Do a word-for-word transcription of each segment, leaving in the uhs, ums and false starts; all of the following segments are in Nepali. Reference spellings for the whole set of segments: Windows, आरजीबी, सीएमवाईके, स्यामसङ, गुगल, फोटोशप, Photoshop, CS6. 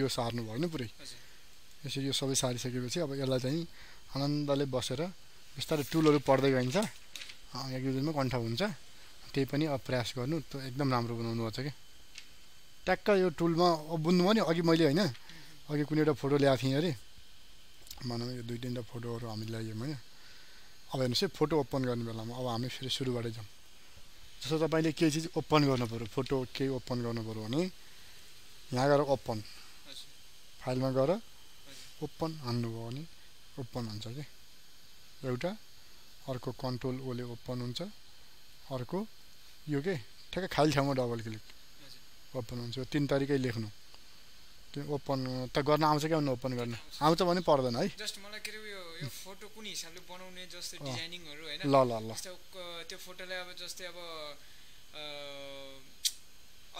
यो सार्नु भयो नि पुरै यसरी यो सबै सारिसकेपछि अब यसलाई चाहिँ आनन्दले बसेर बिस्तारै टुलहरु पढ्दै गइन्छ एक दुई दिनमा कन्ठा हुन्छ त्यही पनि अभ्यास गर्नु त एकदम राम्रो बनाउनु हुन्छ के ट्याक्क यो टुलमा बुन्नु भने अघि मैले हैन अघि कुनै एउटा फोटो ल्याएको थिए अरे मानौ यो दुई तीनटा फोटोहरु हामीले ल्यायौं हैन अब हेर्नुस् है फोटो ओपन गर्ने बेलामा अब हामी फेरि सुरुबाटै जाम जस्तो तपाईले के चीज ओपन गर्नु पर्यो फोटो के ओपन गर्नु पर्यो भने यहाँ गएर ओपन फाइलमा गएर ओपन हान्नु भयो भने ओपन हुन्छ के एउटा अर्को कन्ट्रोल ओले ओपन हुन्छ अर्को यो के ठ्याक्कै फाइल ठाउँमा डबल क्लिक ओपन हुन्छ तीन तरिकाले लेख्नु ओपन त गर्न आउँछ के भन्नु ओपन गर्न आउँछ भने पर्दैन है जस्ट मलाई के यो यो फोटो कुन हिसाबले बनाउने जस्तै डिजाइनिङहरु हैन ल ल ल त्यो फोटोलाई अब जस्तै अब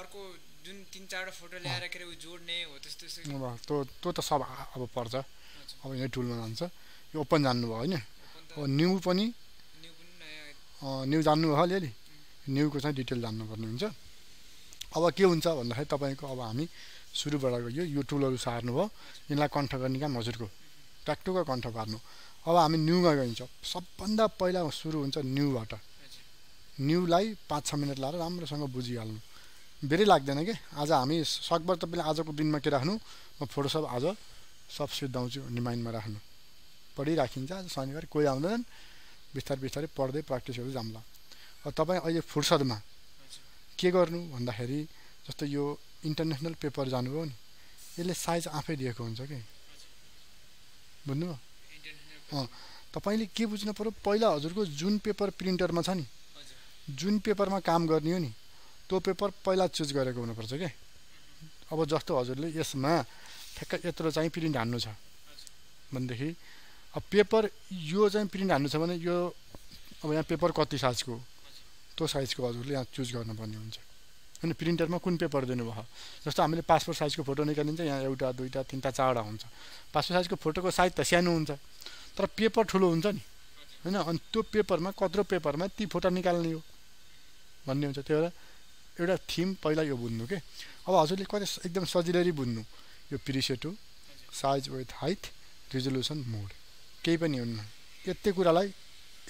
अर्को जुन तीन चारवटा फोटो ल्याएर के जोड्ने हो त्यस्तो त्यस्तो त्यो त सब अब पर्छ अब यो टुलमा जान्छ यो ओपन जान्नु भयो हैन अब न्यू पनि न्यू पनि नयाँ न्यू जान्नु भयो अलिअलि न्यू को चाहिँ डिटेल जान्नु पर्ने हुन्छ अब के हुन्छ भन्दाखेरि तपाईको अब हामी सुरुबाट यो यो टुलहरु सार्नु भयो यिनलाई कन्ट्रोल गर्ने काम हजुरको ट्याक्टुको कन्ट्रोल पार्नु अब हामी न्यू मा गइन्छ सबभन्दा पहिला सुरु हुन्छ न्यू बाट न्यू लाई पाँच छ मिनेट लाएर राम्रोसँग बुझिहाल्नु धेरै लाग्दैन के आज हामी सकभर तपाईले आजको दिनमा के राख्नु म फोटोशप आज सब सिद्धाउँछु नि माइन्डमा राख्नु पढि राखिन्छ आज शनिबार कोही आउँदैन बिस्तार बिस्तारै पढ्दै प्र्याक्टिस गर्दै जामला अब तपाई अहिले फुर्सदमा के गर्नु भन्दाखेरि जस्तो यो इन्टरनेशनल पेपर जानु हो नि यसले साइज आफै दिएको हुन्छ के बुझ्नु हो अ तपाईले के बुझ्नु पर्यो पहिला हजुरको जुन पेपर प्रिन्टरमा छ नि जुन पेपरमा काम गर्ने हो नि त्यो पेपर पहिला चुज गरेको हुनु पर्छ के अब जस्तो हजुरले यसमा ठ्याक्क यत्रो चाहिँ प्रिन्ट हान्नु छ भन्देखि अब पेपर यो चाहिँ प्रिन्ट हान्नु छ भने यो अब यहाँ पेपर कति साइजको त्यो साइजको हजुरले यहाँ चुज गर्नुपर्ने हुन्छ अनि प्रिन्टरमा कुन पेपर दिनुभयो जस्तो हामीले पासपोर्ट साइजको फोटो निकालिन्छ यहाँ एउटा दुईटा तीनटा चारवटा हुन्छ पासपोर्ट साइजको फोटोको साइज त सानो हुन्छ तर पेपर ठुलो हुन्छ नि हैन अनि त्यो पेपरमा कत्रो पेपरमा ती फोटो निकाल्ने हो भन्ने हुन्छ त्यो भएर एउटा थीम पहिला यो बुझ्नु के अब हजुरले कति एकदम सजिलै बुझ्नु यो प्रिसेट हो size with height resolution mode केही पनि हुन्न यत्ते कुरालाई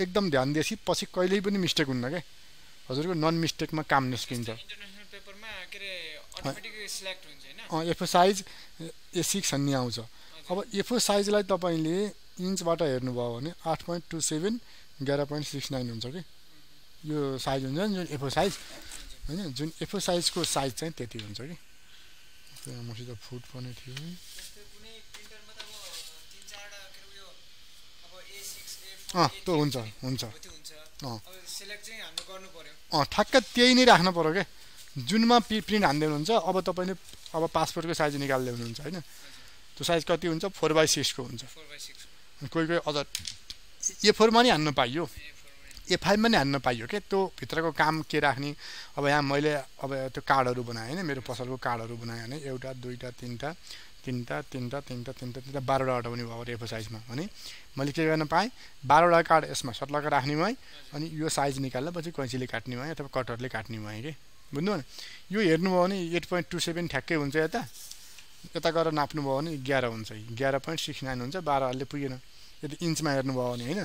एकदम ध्यान दिएपछि पछि कहिल्यै पनि मिस्टेक हुन्न के हजुरको नन मिस्टेकमा काम निस्किन्छ पेपरमा के रे अटोमेटिकली सिलेक्ट हुन्छ हैन एफओ साइज ए सिक्स भन्ने आउँछ अब एफओ साइज लाई तपाईले इन्च बाट हेर्नु भयो भने आठ पॉइंट दो सात एघार पॉइंट छ्यासठ हुन्छ के यो साइज हुन्छ नि जुन एफओ साइज हैन जुन एफओ साइज को साइज चाहिँ त्यति हुन्छ के मसित फुट पनि थियो त्यस्तै कुनै प्रिन्टरमा त अब तीन चार टा के यो अब ए सिक्स ए फोर अ त्यो हुन्छ हुन्छ अब सिलेक्ट चाहिँ हामीले गर्नु पर्यो अ ठ्याक्क त्यही नै राख्नु पर्यो के जुनमा प्रिन्ट हान्दै हुनुहुन्छ अब तपाईले अब पासपोर्टको साइज निकाल्दै हुनुहुन्छ हैन त्यो साइज कति हुन्छ चार बाई छ्यासठ को हुन्छ चार बाई छ्यासठ कोही कोही अझ ए फोर मा नि हान्न पाइयो ए फाइभ मा नि हान्न पाइयो के त्यो भित्रको काम के राख्ने अब यहाँ मैले अब त्यो कार्डहरु बनाए हैन मेरो पसलको कार्डहरु बनाए हैन एउटा दुईटा तीनटा तीनटा तीनटा तीनटा तीनटा तीनटा बाह्र वटा पनि भयो रेफो साइजमा अनि मैले के गर्न पाए बाह्र वटा कार्ड यसमा सर्ट लगाएर राख्ने भए अनि यो साइज निकाल्न पछि कैँचीले काट्ने भए अथवा कटरले काट्ने भए के बुझ्नु न यो हेर्नु भयो भने आठ पॉइंट दो सात ठ्याक्कै हुन्छ यता यता गरेर नाप्नु भयो भने एघार हुन्छ एघार पॉइंट उनन्सय हुन्छ बाह्र हल्ले पुगेन यदि इन्चमा हेर्नु भयो भने हैन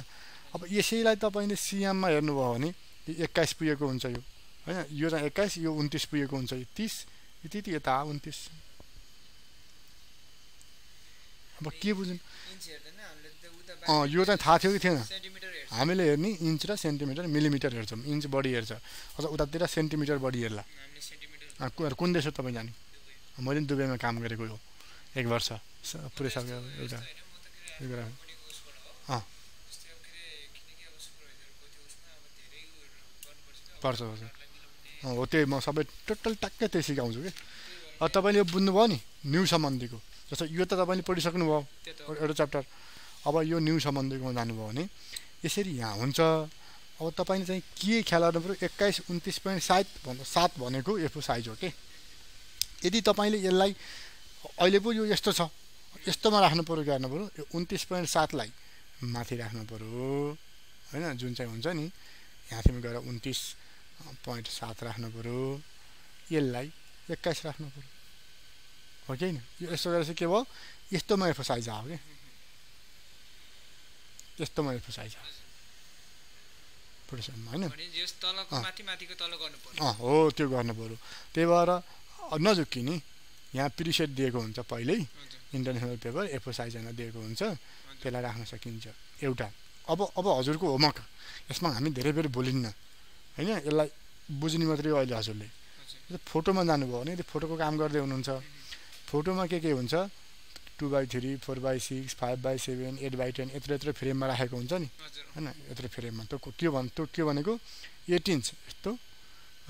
अब यसैलाई तपाईले सिएम मा हेर्नु भयो भने एक्काइस पुगेको हुन्छ यो हैन यो चाहिँ एक्काइस यो उन्तीस पुगेको हुन्छ यो तीस यति यता उन्तीस अब के बुझ्नु इन्च हेर्दैन हामीले त उता अ यो चाहिँ थाहा थियो कि थिएन हामीले हेर्ने इन्च र सेन्टिमिटर मिलिमिटर हेर्छौं इन्च बढी हेर्छ अझ उतातिर सेन्टिमिटर बढी हेर्ला कुन देश हो तपाई जाने मैले दुबईमा काम गरेको हो एक वर्ष पुरै साल एउटा पर्छ पर्छ हो त्यही म सबै टोटल ट्याक्कै त्यही सिकाउँछु कि अब तपाईँले बुझ्नुभयो नि न्यू सम्बन्धीको जस्तो यो त तपाईँले पढिसक्नुभयो एउटा च्याप्टर अब यो न्यू सम्बन्धीकोमा जानुभयो भने यसरी यहाँ हुन्छ अब तपाईले चाहिँ के ख्याल गर्नु पर्यो एक्काइस उन्तीस पॉइंट सात भन्दा सात भनेको एफओ साइज हो के यदि तपाईले यसलाई अहिले पो यो यस्तो छ यस्तोमा राख्नु पर्यो गर्न पर्यो यो उन्तीस पॉइंट सात लाई माथि राख्नु पर्यो हैन जुन चाहिँ हुन्छ नि यहाँ चाहिँ गएर उन्तीस पॉइंट सात राख्नु पर्यो यसलाई एक्काइस राख्नु पर्यो Okay, यस्तो गरेर चाहिँ के भयो यस्तोमा एम्फसाइज आयो के यस्तोमा एम्फसाइज आयो प्रोडक्सनमा हैन भने जस तलको माथि माथिको तल गर्नु पर्यो अ हो त्यो गर्नु पर्यो त्यही भएर नजुकिनी यहाँ प्रिसेट दिएको हुन्छ पहिल्यै इन्टरनेशनल पेपर एम्फसाइज गर्न दिएको हुन्छ त्यसलाई राख्न सकिन्छ एउटा अब अब हजुरको होमवर्क यसमा हामी धेरै बेर बोलिन्न हैन यसलाई बुझ्ने मात्रै अहिले हजुरले फोटोमा जानुभयो भने त्यो फोटोको काम गर्दै हुनुहुन्छ फोटोमा के के हुन्छ two by three, four by six, five by seven, eight by ten यत्र यत्र फ्रेममा राखेको हुन्छ नि हैन यत्र फ्रेममा त के भन त के भनेको eight inch यस्तो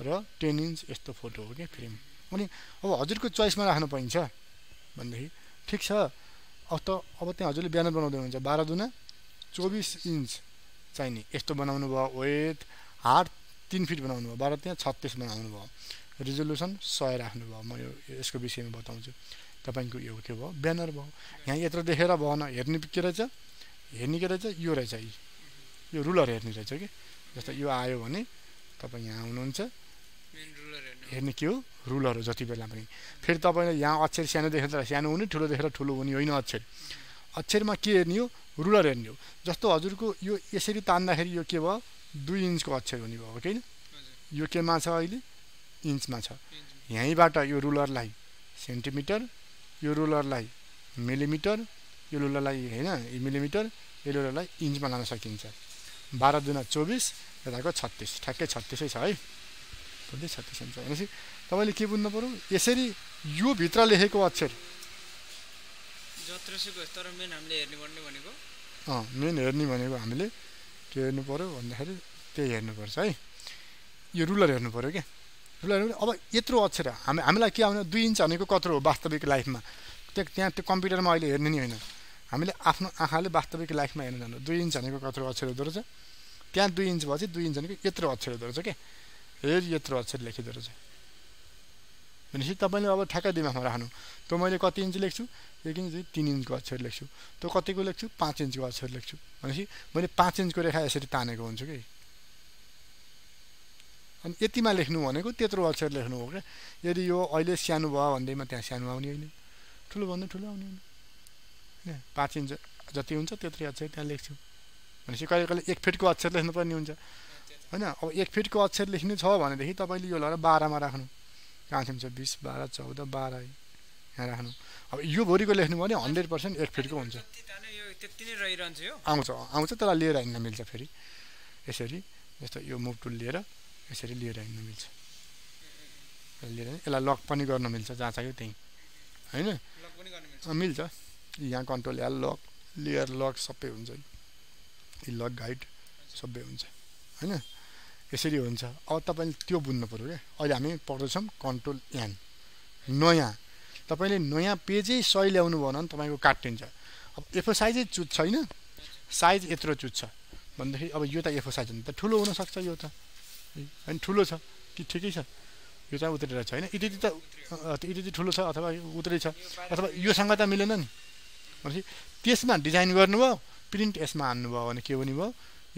र ten inch यस्तो फोटो हो के फ्रेम अनि अब हजुरको चोइसमा राख्नु पाइन्छ भन्दै ठीक छ अब त अब त्यहाँ हजुरले ब्यानर बनाउँदै हुनुहुन्छ twelve दुना twenty-four inch चाहिने यस्तो बनाउनु भयो वेट हाइट three फिट बनाउनु भयो twelve दुना thirty-six बनाउनु भयो Resolution one hundred राख्नु भयो म यो यसको विषयमा बताउँछु तपाईको यो के भयो ब्यानर भयो यहाँ यत्र देखेर भएन हेर्ने के रहेछ हेर्ने के रहेछ यो रहेछ यो रुलर हेर्ने रहेछ के जस्तो यो आयो भने तपाई यहाँ आउनुहुन्छ मेन रुलर हेर्ने के हो रुलर हो जति बेला पनि फेरि तपाईले यहाँ अक्षर सानो देखेर सानो हुने ठूलो देखेर ठूलो हुने होइन अक्षर अक्षरमा के हेर्ने हो रुलर हेर्ने हो जस्तो हजुरको यो यसरी तान्दाखेरि यो के भयो two inch को अक्षर हुने भयो हैन यो केमा छ अहिले इन्चमा छ यहीबाट यो रुलरलाई सेन्टिमिटर यो रुलरलाई मिलिमिटर यो रुलरलाई हैन मिलिमिटर यो रुलरलाई इन्चमा लान सकिन्छ twelve दुना twenty-four यताको thirty-six ठ्याक्कै thirty-six छ है पुरै thirty-six हुन्छ हैन तपाईले के बुझ्नु पर्यो यसरी यो भित्र लेखेको अक्षर जत्रसुकै हो तर मेन हामीले हेर्नु पर्ने भनेको अ मेन हेर्नु भनेको हामीले के हेर्नु पर्यो भन्दाखेरि त्यही हेर्नु पर्छ है यो रुलर हेर्नु पर्यो के अब यत्रो अक्षर हामी हामीलाई के आउने two inch भनेको कत्रो हो वास्तविक लाइफमा त्यो त्यहाँ त्यो कम्प्युटरमा अहिले हेर्नु नि हैन हामीले आफ्नो आँखाले वास्तविक लाइफमा हेर्न जानु two inch भनेको कत्रो अक्षर हुँदो रहेछ त्यहाँ two inch भएपछि two inch भनेको यत्रो अक्षर हुँदो रहेछ के हेर यत्रो अक्षर लेखिदो रहेछ भनेपछि तपाईले अब ठ्याक्कै दिमागमा राख्नु त्यो मैले कति इन्च लेख्छु एक इन्च three inch को अक्षर लेख्छु त्यो कतिको लेख्छु five inch को अक्षर लेख्छु भनेपछि मैले five inch को रेखा यसरी तानेको हुन्छु के अनि यतिमा लेख्नु भनेको त्यत्रो अक्षर लेख्नु हो के यदि यो अहिले सानो भयो भन्दैमा त्यहाँ सानो आउने हैन ठूलो भन्दा ठूलो आउने हैन five inch जति हुन्छ त्यत्रै अक्षर त्यहाँ लेख्छु भनेपछि कहिले कहिले one फिटको अक्षर लेख्नु पर्ने हुन्छ हैन अब one फिटको अक्षर लेख्नु छ भने देखि तपाईले यो लरा twelve मा राख्नु कहाँ छ twenty twelve fourteen twelve यहाँ राख्नु अब यो भरिको लेख्नु भने one hundred percent one फिटको हुन्छ यो त्यति नै रहिरहन्छ यो आउँछ आउँछ तर लिएर हिँड्न मिल्छ फेरि यसरी जस्तो यो मुभ टुल लिएर यसरी लिएर हिँड्न मिल्छ लिएर एला लक पनि गर्न मिल्छ जहाँ चाहियो त्यही हैन लक पनि गर्न मिल्छ मिल्छ यहाँ control L lock layer lock सबै हुन्छ इ लक गाइड सबै हुन्छ हैन यसरी हुन्छ अब तपाईले त्यो बुझ्नु पर्यो के अहिले हामी पढ्दैछौँ कन्ट्रोल एन नयाँ तपाईले नयाँ पेजै सही ल्याउनु भएन भने तपाईको काटिन्छ अब एफोर साइजै चुज छैन साइज यत्रो चुज छ भन्दाखेरि अब यो त एफोर साइज हुन्छ त ठूलो हुन सक्छ यो त अनि ठूलो छ कि ठिकै छ यो चाहिँ उतरेर छ हैन यति त यति ठूलो छ अथवा उतरै छ अथवा यो सँग त मिलेन नि भनेपछि त्यसमा डिजाइन गर्नुभयो प्रिन्ट यसमा हान्नु भयो भने के हुने भयो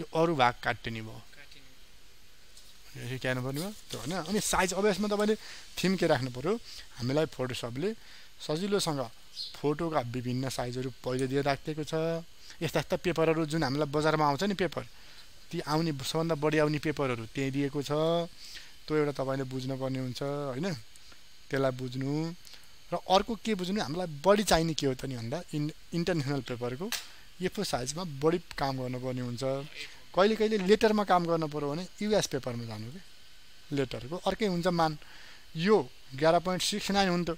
यो अरु भाग काट्ने भयो काट्ने के गर्नुपर्ने भयो त्यो हैन अनि साइज अब यसमा तपाईले थीम के राख्नु पर्यो हामीलाई फोटोशपले सजिलोसँग फोटोका विभिन्न साइजहरु पहिले दिए राखेको छ यस्ता यस्ता पेपरहरु जुन हामीलाई बजारमा आउँछ नि पेपर ती आउने सबभन्दा बढी आउने पेपरहरु त्यही दिएको छ त्यो एउटा तपाईले बुझ्न पर्ने हुन्छ हैन त्यसलाई बुझ्नु र अर्को के बुझ्नु हामीलाई बढी चाहिने के हो त नि भन्दा इन्टरनेशनल पेपरको एफोर साइजमा बढी काम गर्नुपर्ने हुन्छ कहिले कहिले लेटरमा काम गर्न पर्यो भने यूएस पेपरमा जानु के लेटरको अर्कै हुन्छ मान यो eleven point six nine हुन्छ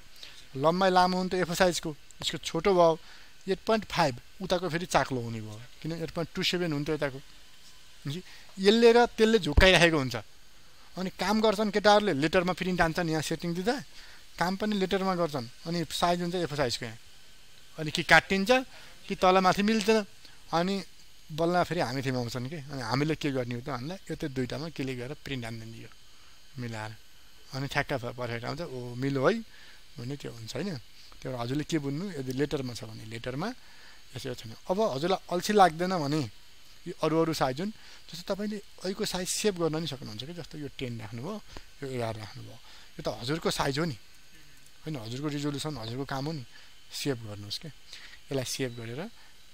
लम्बाइ लामो हुन्छ एफोर साइजको यसको छोटो भयो eight point five उताको फेरि चाक्लो हुने भयो किन eight point two seven हुन्छ यताको यसले र त्यसले झुकाइराखेको हुन्छ अनि काम गर्छन् केटाहरूले लेटरमा प्रिन्ट हान्छन् यहाँ सेटिङ दिँदा काम पनि लेटरमा गर्छन् अनि साइज हुन्छ एफोर साइजको यहाँ अनि कि काटिन्छ कि तलमाथि मिल्दैन अनि बल्ल फेरि हामी थिम आउँछन् के अनि हामीले के गर्ने हो त हामीलाई यो त्यो दुईटामा क्लिक गरेर प्रिन्ट हान्दिन्छ यो मिलाएर अनि ठ्याक्क पर्फेक्ट आउँछ ओ मिलो है भन्ने त्यो हुन्छ हैन त्यो हजुरले के बुझ्नु यदि लेटरमा छ भने लेटरमा यसो छैन अब हजुरलाई अल्छी लाग्दैन भने यो अरु अरु साइज जुन जस्तो तपाईले अहिलेको साइज सेभ गर्न नि सक्नुहुन्छ के जस्तो यो ten राख्नु भयो यो eleven राख्नु भयो यो त हजुरको साइज हो नि हैन हैन हजुरको रिजोल्युसन हजुरको काम हो नि सेभ गर्नुस् के यसलाई सेभ गरेर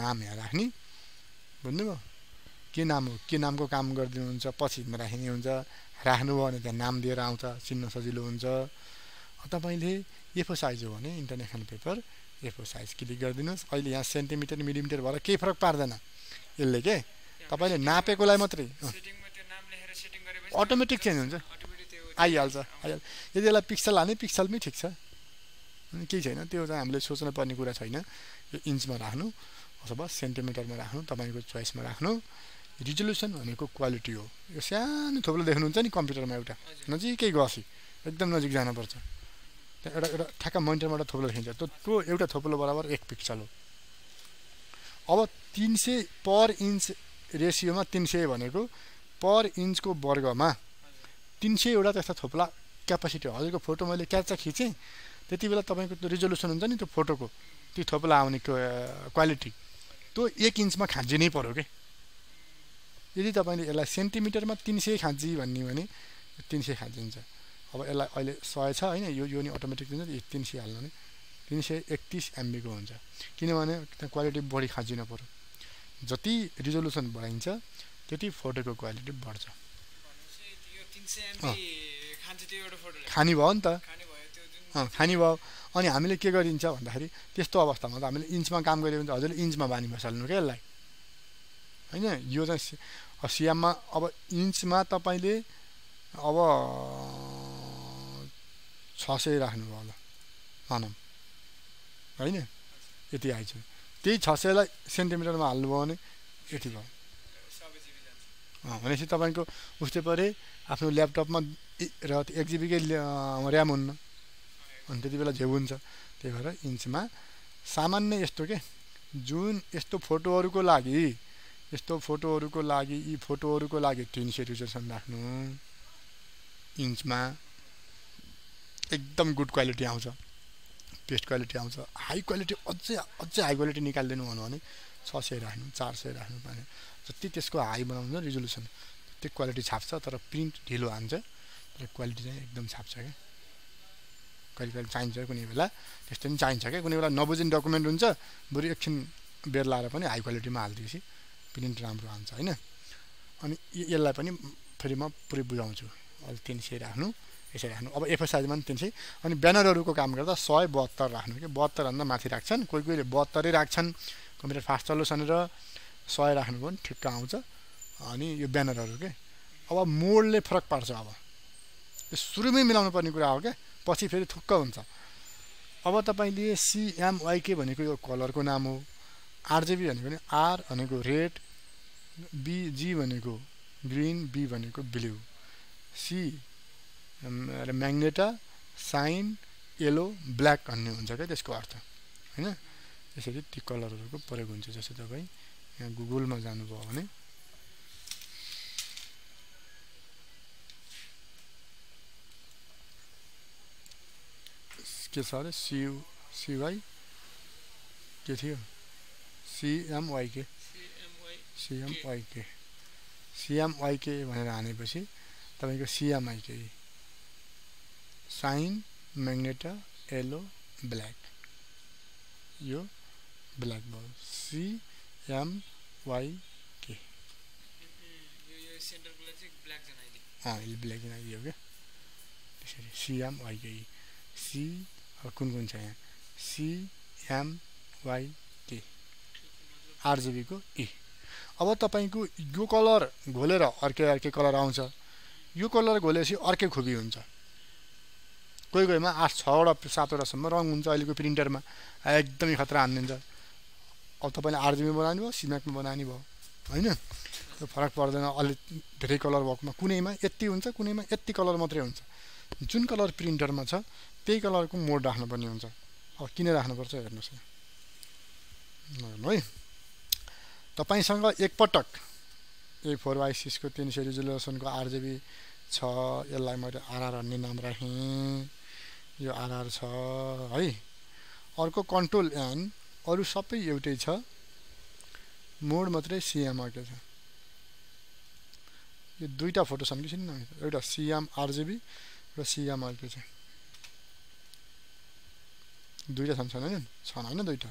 नाम यहाँ राख्नी बुझ्नुभयो के नाम हो के नामको काम गर्दिनु हुन्छ पछिमा राख्ने हुन्छ राख्नु भयो भने त्यहाँ नाम दिएर आउँछ चिन्न सजिलो हुन्छ तपाईले एफो साइज हो भने international paper A four size click गर्दिनुस् अहिले यहाँ सेन्टिमिटर मिलिमिटर भएर केही फरक पार्दैन यसले के तपाईले नापेकोलाई मात्रै सेटिङमा त्यो नाम लेखेर सेटिङ गरेपछि अटोमेटिक चेन्ज हुन्छ अटोमेटिक त्यो आइहाल्छ आइहाल्छ यदि यसलाई पिक्सल हाल्ने पिक्सलमै ठीक छ केही छैन त्यो चाहिँ हामीले सोच्न पर्ने कुरा छैन यो इन्चमा राख्नु अथवा सेन्टिमिटरमा राख्नु तपाईको चोइसमा राख्नु रिजोल्युसन भनेको क्वालिटी हो यो सानो थोप्लो देख्नुहुन्छ नि कम्प्युटरमा एउटा नजिकै गसी एकदम नजिक जानु पर्छ एउटा एउटा ठ्याक्क मनिटरबाट थोप्लो देखिन्छ त्यो त्यो एउटा थोप्लो बराबर एक पिक्सल हो अब तीन सय पर इन्च रेसियोमा तीन सय भनेको पर इन्चको वर्गमा तीन सय एउटा त्यस्ता थोप्ला क्यापेसिटी हो हजुरको फोटो मैले क्याचा खिचे त्यति बेला तपाईको त्यो रिजोल्युसन हुन्छ नि त्यो फोटोको त्यो थोप्ला आउने क्वालिटी त्यो एक इन्चमा खाँजिनै पर्यो के यदि तपाईले यसलाई सेन्टिमिटरमा तीन सय खाँजी भन्ने भने तीन सय खाँजिन्छ अब यसलाई अहिले सय छ हैन यो यो नि अटोमेटिक दिन्छ तीन सय हाल्नु नि तीन सय एकतीस एमबी को हुन्छ किनभने क्वालिटी बढी खाजिन पर्यो जति रिजोल्युसन बढाइन्छ त्यति फोटोको क्वालिटी बढ्छ यो तीन सय एमबी खान्छ त्यो एउटा फोटोले खानी भयो नि त खानी भयो त्यो जुन खानी भयो अनि हामीले के गरिन्छ भन्दाखेरि त्यस्तो अवस्थामा त हामीले इन्चमा काम गरे भने हजुरले इन्चमा बानी बसाल्नु के यसलाई हैन यो चाहिँ सिएममा अब इन्चमा तपाईले अब छ सय राख्नु भयो होला मानम हैन यति आइछ त्यही छ सय लाई सेन्टिमिटरमा हाल्नु भयो भने यति भयो अ भनेपछि तपाईको उस्तै परे आफ्नो ल्यापटपमा र एक जिबी कै र्याम हुन्न अनि त्यति बेला झेउ हुन्छ त्यही भएर इन्चमा सामान्य यस्तो के जुन यस्तो फोटोहरुको लागि यस्तो फोटोहरुको लागि यी फोटोहरुको लागि तीन सय रिजोल्युसन राख्नु इन्चमा एकदम गुड क्वालिटी आउँछ बेस्ट क्वालिटी आउँछ हाई क्वालिटी अझै अझै हाई क्वालिटी निकाल्दिनु भन्नु भने छ सय राख्नु चार सय राख्नु भने जति त्यसको हाई बनाउँछ रिजोल्युसन त्यो क्वालिटी छाप्छ तर प्रिन्ट ढिलो आउँछ तर क्वालिटी चाहिँ एकदम छाप्छ के कहिले कहिले चाहिन्छ कुनै बेला त्यस्तो नि चाहिन्छ के कुनै बेला नबुझिन डकुमेन्ट हुन्छ बरु एकछिन बेर लाएर पनि हाई क्वालिटीमा हालिदिएपछि प्रिन्ट राम्रो आउँछ हैन अनि यसलाई पनि फेरि म पुरै बुझाउँछु अहिले तीन सय राख्नु यसरी राख्नु अब एफो साइजमा पनि तीन सय अनि ब्यानरहरुको काम गर्दा एक सय बहत्तर राख्नु के बहत्तर भन्दा माथि राख्छन् कोही कोहीले बहत्तर नै राख्छन् कम्प्युटर फास्ट चलोस् भनेर एक सय राख्नु भने ठिक्क आउँछ अनि यो ब्यानरहरु के अब मोडले फरक पार्छ अब यो सुरुमै मिलाउनु पर्ने कुरा हो के पछि फेरि थुक्क हुन्छ अब तपाईले सीएमवाईके भनेको यो कलरको नाम हो आरजेबी भनेको नि आर भनेको रेड बीजी भनेको ग्रीन बी भनेको blue C magenta cyan yellow black भन्ने हुन्छ के त्यसको अर्थ हैन त्यसरी ती कलरहरुको प्रयोग हुन्छ जस्तै तपाई यहाँ गुगलमा जानु भयो भने के छ रे सी सी वाई के थियो C M Y K C M Y K C M Y K भनेर हानेपछि तपाईको C M I K cyan magenta yellow black यो ब्ल्याक भयो सी एम वाई के यो यो सेन्टरकोलाई चाहिँ ब्ल्याक जनाइदियो अ यो ब्ल्याक जनाइदियो के त्यसरी C M Y K C कुन कुन छ यहाँ C M Y K आरजीबी को ई अब तपाईको यो कलर घोलेर अर्कै अर्कै कलर आउँछ यो कलर घोलेपछि अर्कै खुबी हुन्छ कोही कोहीमा आठ छवटा सातवटा सम्म रङ हुन्छ अहिलेको प्रिन्टरमा एकदमै खतरा हान्दिन्छ अब तपाईले आरजीबी बनाउनु भयो सिम्याकमा बनाउनु भयो हैन त्यो फरक पर्दैन अलि धेरै कलर भएकोमा कुनैमा यति हुन्छ कुनैमा यति कलर मात्रै हुन्छ जुन कलर प्रिन्टरमा छ त्यही कलरको मोड राख्नु पर्ने हुन्छ किने राख्नु पर्छ हेर्नुस् है तपाईसँग एक पटक A four by six को three hundred रिजोल्युसन को R G B छ यसलाई मैले R R भन्ने नाम राखे यो R R छ है अर्को कन्ट्रोल एन अरु सबै एउटै छ मोड मात्रै C M आएको छ यो दुईटा फोटो छन् किन एउटा C M R G B र C M आएको छ दुईटा छन् हैन छन् हैन दुईटा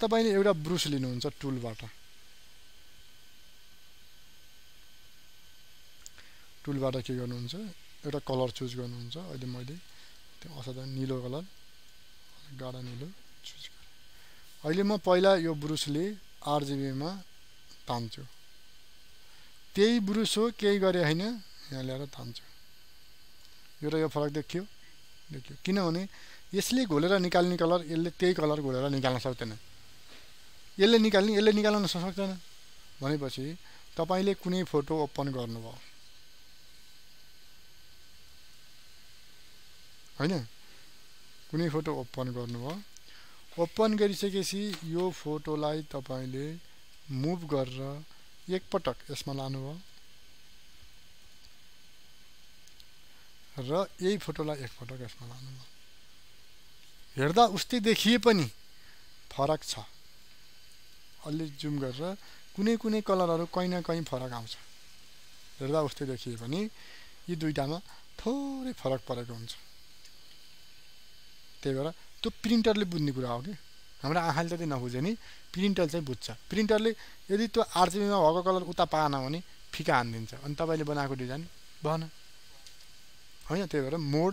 तपाईले एउटा ब्रुस लिनुहुन्छ टुलबाट टुलबाट के गर्नुहुन्छ एउटा कलर चुज गर्नुहुन्छ अहिले मैले त्यो असाधारण नीलो कलर गाढा नीलो चुज गरे अहिले म पहिला यो ब्रुसले R G B मा तान्छु त्यही ब्रुस हो केही गरे हैन यहाँ ल्याएर तान्छु यो र यो फरक देखियो देखियो किनभने यसले घोलेर निकाल्ने कलर यसले त्यही कलर घोलेर निकाल्न सक्दैन यसले निकाल्ने यसले निकाल्न सक्दैन भनेपछि तपाईले कुनै फोटो ओपन गर्नुभयो हैन कुनै फोटो ओपन गर्नुभयो ओपन गरिसकेपछि यो फोटोलाई तपाईले मुभ गरेर एक पटक यसमा लानुभयो र यही फोटोलाई एक पटक यसमा लानुभयो हेर्दा उस्तै देखिए पनि फरक छ अलि जुम गरेर कुनै कुनै कलरहरु कहीं न कहीं फरक आउँछ हेर्दा उस्तै देखिए पनि यी दुईटामा थोरै फरक परेको हुन्छ त्यही भएर त्यो प्रिन्टरले बुझ्ने कुरा हो के हाम्रो आँखाले त नबुझे नि प्रिन्टर चाहिँ बुझ्छ प्रिन्टरले यदि त्यो आरजीबी मा भएको कलर उता पाएन भने फिका हान्दिन्छ अनि तपाईले बनाएको डिजाइन भएन हैन त्यही भएर मोड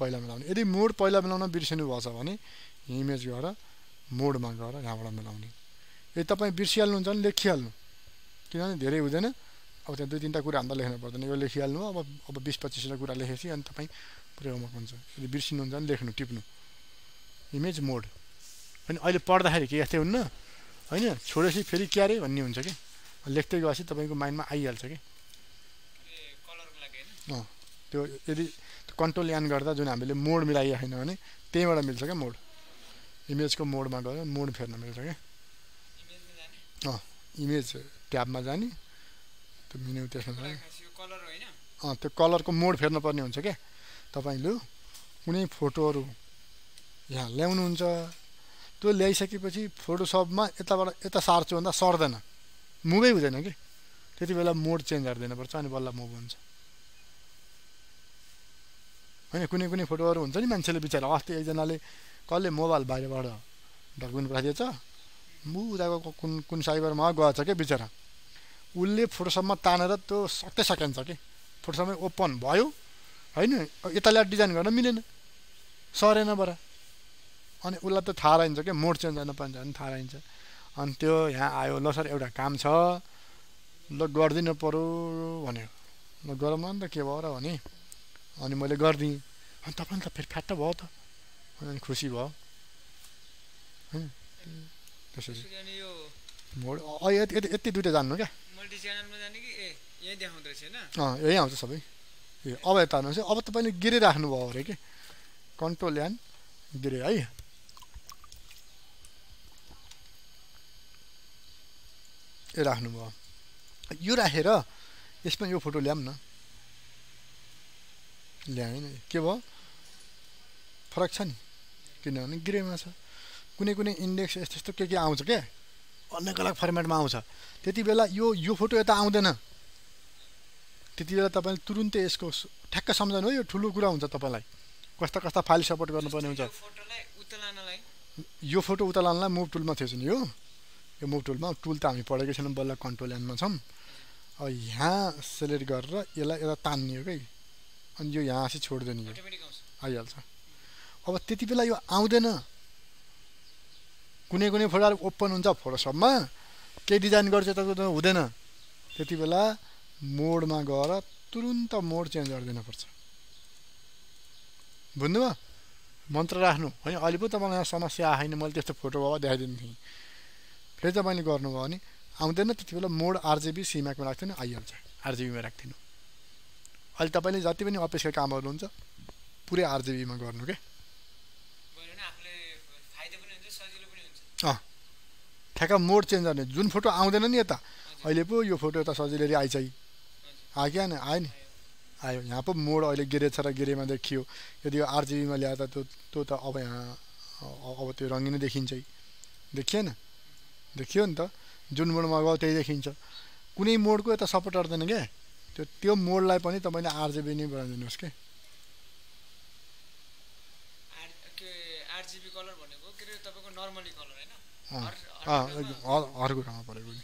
पहिला मिलाउने यदि मोड पहिला मिलाउन बिर्सिनु भएछ भने इमेज गएर मोडमा गएर यहाँबाट मिलाउने यदि तपाई बिर्सिहाल्नु हुन्छ भने लेखिहाल्नु किनभने धेरै हुँदैन अब त्यहाँ दुई तीनटा कुरा हान्दा लेख्नु पर्दैन यो लेखिहाल्नु अब अब twenty twenty-five वटा कुरा लेखेपछि अनि तपाई प्रयोगमा हुन्छ यदि बिर्सिनु हुन्छ भने लेख्नु टिप्नु इमेज मोड अनि अहिले पढ्दाखेरि के यस्तै हुन्न हैन छोडेपछि फेरि के अरे भन्ने हुन्छ के लेख्दै गएपछि तपाईको माइन्डमा आइहाल्छ के ए कलरको लागि हैन अ त्यो यदि कन्ट्रोल एन गर्दा जुन हामीले मोड मिलाइया छैन भने त्यहीबाट मिल्छ के मोड इमेजको मोडमा गएर मोड फेर्न मिल्छ के इमेजमा जाने अ इमेज ट्याबमा जाने त्यो मेनु त्यसमा यो कलर हैन अ त्यो कलरको मोड फेर्न पर्ने हुन्छ के तपाईले कुनै फोटोहरु यहाँ ल्याउनुहुन्छ त्यो ल्याइसकेपछि फोटोशपमा यताबाट यता सार्छु भन्दा सर्दैन मुभै हुँदैन के त्यति बेला मोड चेन्ज गर्दैन पर्छ अनि बल्ल मुभ हुन्छ हैन कुनै कुनै फोटोहरु हुन्छ नि मान्छेले बिचारा अस्ति एकजनाले कल्ले मोबाइल बाहिरबाट ढकन राखेछ मु उदाको कुन कुन साइबरमा गएछ के बिचारा उले फोटोशपमा तानेर त्यो सक्तै सकिन्छ के फोटोशपमै ओपन भयो हैन यताले डिजाइन गर्न मिलेन सरेन बरा अनि उलाई त थाहा रहन्छ के मोड चेन्ज गर्न पाइन्छ अनि थाहा रहन्छ अनि त्यो यहाँ आयो ल सर एउटा काम छ ल गर्दिन पर्यो भन्यो म गरौँ न त के भयो र भने अनि मैले गर्दिन अनि तपाईले त फेरि फ्याट भयो त अनि खुसी भयो हैन त्यसरी अनि यो मोड अ यति यति दुईटा जान्नु के मल्टी च्यानलमा जाने कि ए यही देखाउँदै छ हैन अ यही आउँछ सबै ए अब यता हेर्नुस् अब तपाईले गिरे राख्नु भयो अरे के कन्ट्रोल एन गिरे है ए राख्नु भयो यो राखेर यसमा यो फोटो ल्याम न ल्याएन के भयो फरक छ नि किनभने ग्रेमा छ कुनै कुनै इन्डेक्स यस्तो यस्तो के के आउँछ के अन्य अलग फर्मेटमा आउँछ त्यति बेला यो यो फोटो यता आउँदैन त्यति बेला तपाईले तुरुन्तै यसको ठ्याक्क सम्झनु हो यो ठुलो कुरा हुन्छ तपाईलाई कस्ता कस्ता फाइल सपोर्ट गर्नुपर्ने हुन्छ यो फोटो उताल्नलाई मुभ टुलमा थिएछ नि यो यो मुभ टुलमा टुल त हामी पढेकै छैनौँ बल्ल कन्ट्रोल एनमा छम अब यहाँ सेलेक्ट गरेर यसलाई यता तान्ने हो के अनि यो यहाँ चाहिँ छोड्दिने आइहाल्छ अब त्यति बेला यो आउँदैन कुनै कुनै फोटोहरु ओपन हुन्छ फोटोशपमा के डिजाइन गर्छ त हुँदैन त्यति बेला मोडमा गएर तुरुन्त मोड चेन्ज गर्दिनुपर्छ बुझ्नुभयो मन्त्र राख्नु हैन अहिले पो तपाईलाई समस्या आएन मैले त्यस्तो फोटो भए देखाइदिन थिए फेरि तपाईले गर्नुभयो भने आउँदैन त्यतिबेला मोड आरजीबी सीमामा राख्दिनु आइहाल्छ आरजीबी मा राख्दिनु अहिले तपाईले जति पनि अफिसको कामहरु हुन्छ पुरै आरजीबी मा गर्नु के भएन आफुले अ ठ्याक्क मोड चेन्ज गर्ने जुन फोटो आउँदैन नि यता अहिले पो यो फोटो यता सजिलै आइ चाहिँ आ के न आयो नि आयो यहाँ पो मोड अहिले गेरे छ र गेरेमा देखियो यदि यो आरजीबी मा ल्याए त त्यो त अब यहाँ अब त्यो रंगिन देखिन्छ देखिएन देखियो नि त जुन मोडमा गयो त्यही देखिन्छ कुनै मोडको यता सपोर्ट गर्दैन के त्यो त्यो मोडलाई पनि तपाईले आरजीबी नै बनाउनुस् के आरजीबी कलर भनेको के रे तपाईको नर्मली कलर हैन अर्को ठाउँमा परेको नि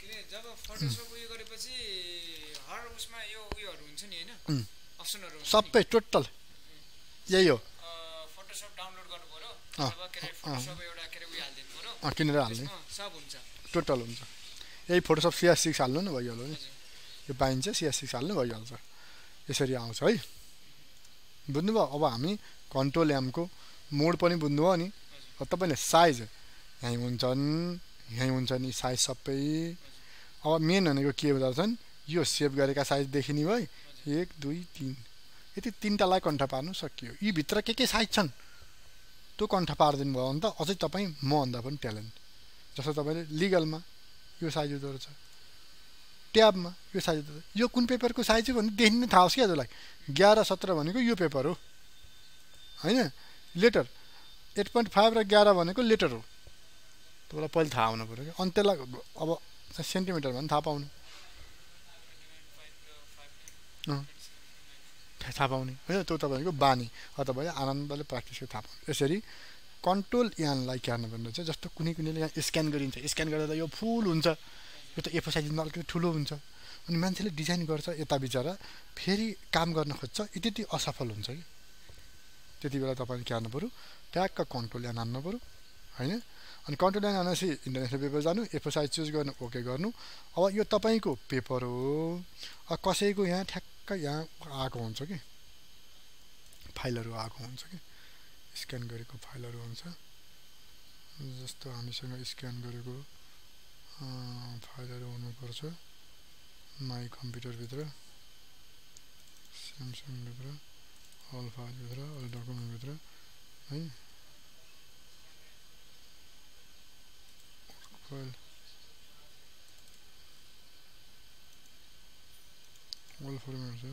किन जब फोटोशप उयो गरेपछि हर उसमा यो उयोहरु हुन्छ नि हैन अप्सनहरु सबै टोटल यही हो फोटोशप डाउनलोड गर्नु पर्यो अब के रे फोटोशप एउटा के रे उयो हाल्दिनु पर्यो अ किनेर हाल्ने सब हुन्छ टोटल हुन्छ यही फोटोशप सी एस सिक्स हाल्नु न भइहाल्यो नि यो पाइन्छ सी एस सिक्स हाल्नु भइहाल्छ यसरी आउँछ है बुझ्नु भयो अब हामी कन्ट्रोल एम को मोड पनि बुझ्नु हो नि तपाईले साइज यही हुन्छन् यही हुन्छ नि साइज सबै अब मेन भनेको के भन्छन् यो सेभ गरेका साइज देखिनि भयो एक दुई तीन यति तीनटालाई कन्ठा पार्नु सकियो यी भित्र के के साइज छन् त्यो कन्ठा पार्दिनु भयो भने त अझै तपाई म भन्दा पनि ट्यालेन्ट जस्तो तपाईले लिगलमा यो साइज उदर छ ट्याबमा यो साइज उदर यो कुन पेपरको साइज भन्ने देखिन थाहा होस् के हजुरलाई एघार सत्र भनेको यो पेपर हो हैन लेटर आठ दशमलव पाँच र एघार भनेको लेटर हो तपाईलाई पहिले थाहा हुनु पर्यो के अनि त्यसलाई अब सेन्टिमिटर भन्न थाहा पाउनु थाहा पाउने हैन त्यो तपाईको बानी अथवा आनन्दले प्र्याक्टिस थाहा पाउनु यसरी कन्ट्रोल यानलाई क्यार्न भन्नु चाहिँ जस्तो कुनै कुनैले यहाँ स्क्यान गरिन्छ स्क्यान गर्दा यो फुल हुन्छ यो त ए फोर साइजमा अलिकति ठुलो हुन्छ अनि मान्छेले डिजाइन गर्छ यता बिचारा फेरि काम गर्न खोज्छ यति असफल हुन्छ के त्यति बेला तपाईले के गर्नु पर्यो ट्याग का कन्ट्रोल यान हान्नु पर्यो हैन अनि कन्ट्रोल यान हानेसी इन्टरनेशनल पेपर जानु ए फोर साइज चुज गर्नु ओके गर्नु अब यो तपाईको पेपर हो अ कसैको यहाँ ठ्याक्क यहाँ आको हुन्छ के फाइलहरु आको हुन्छ के स्क्यान गरेको फाइलहरु हुन्छ जस्तो हामीसँग स्क्यान गरेको अ फाइलहरु हुनु पर्छ माइ कम्प्युटर भित्र स्यामसङ भित्र all files भित्र all document भित्र है फाइल all format छ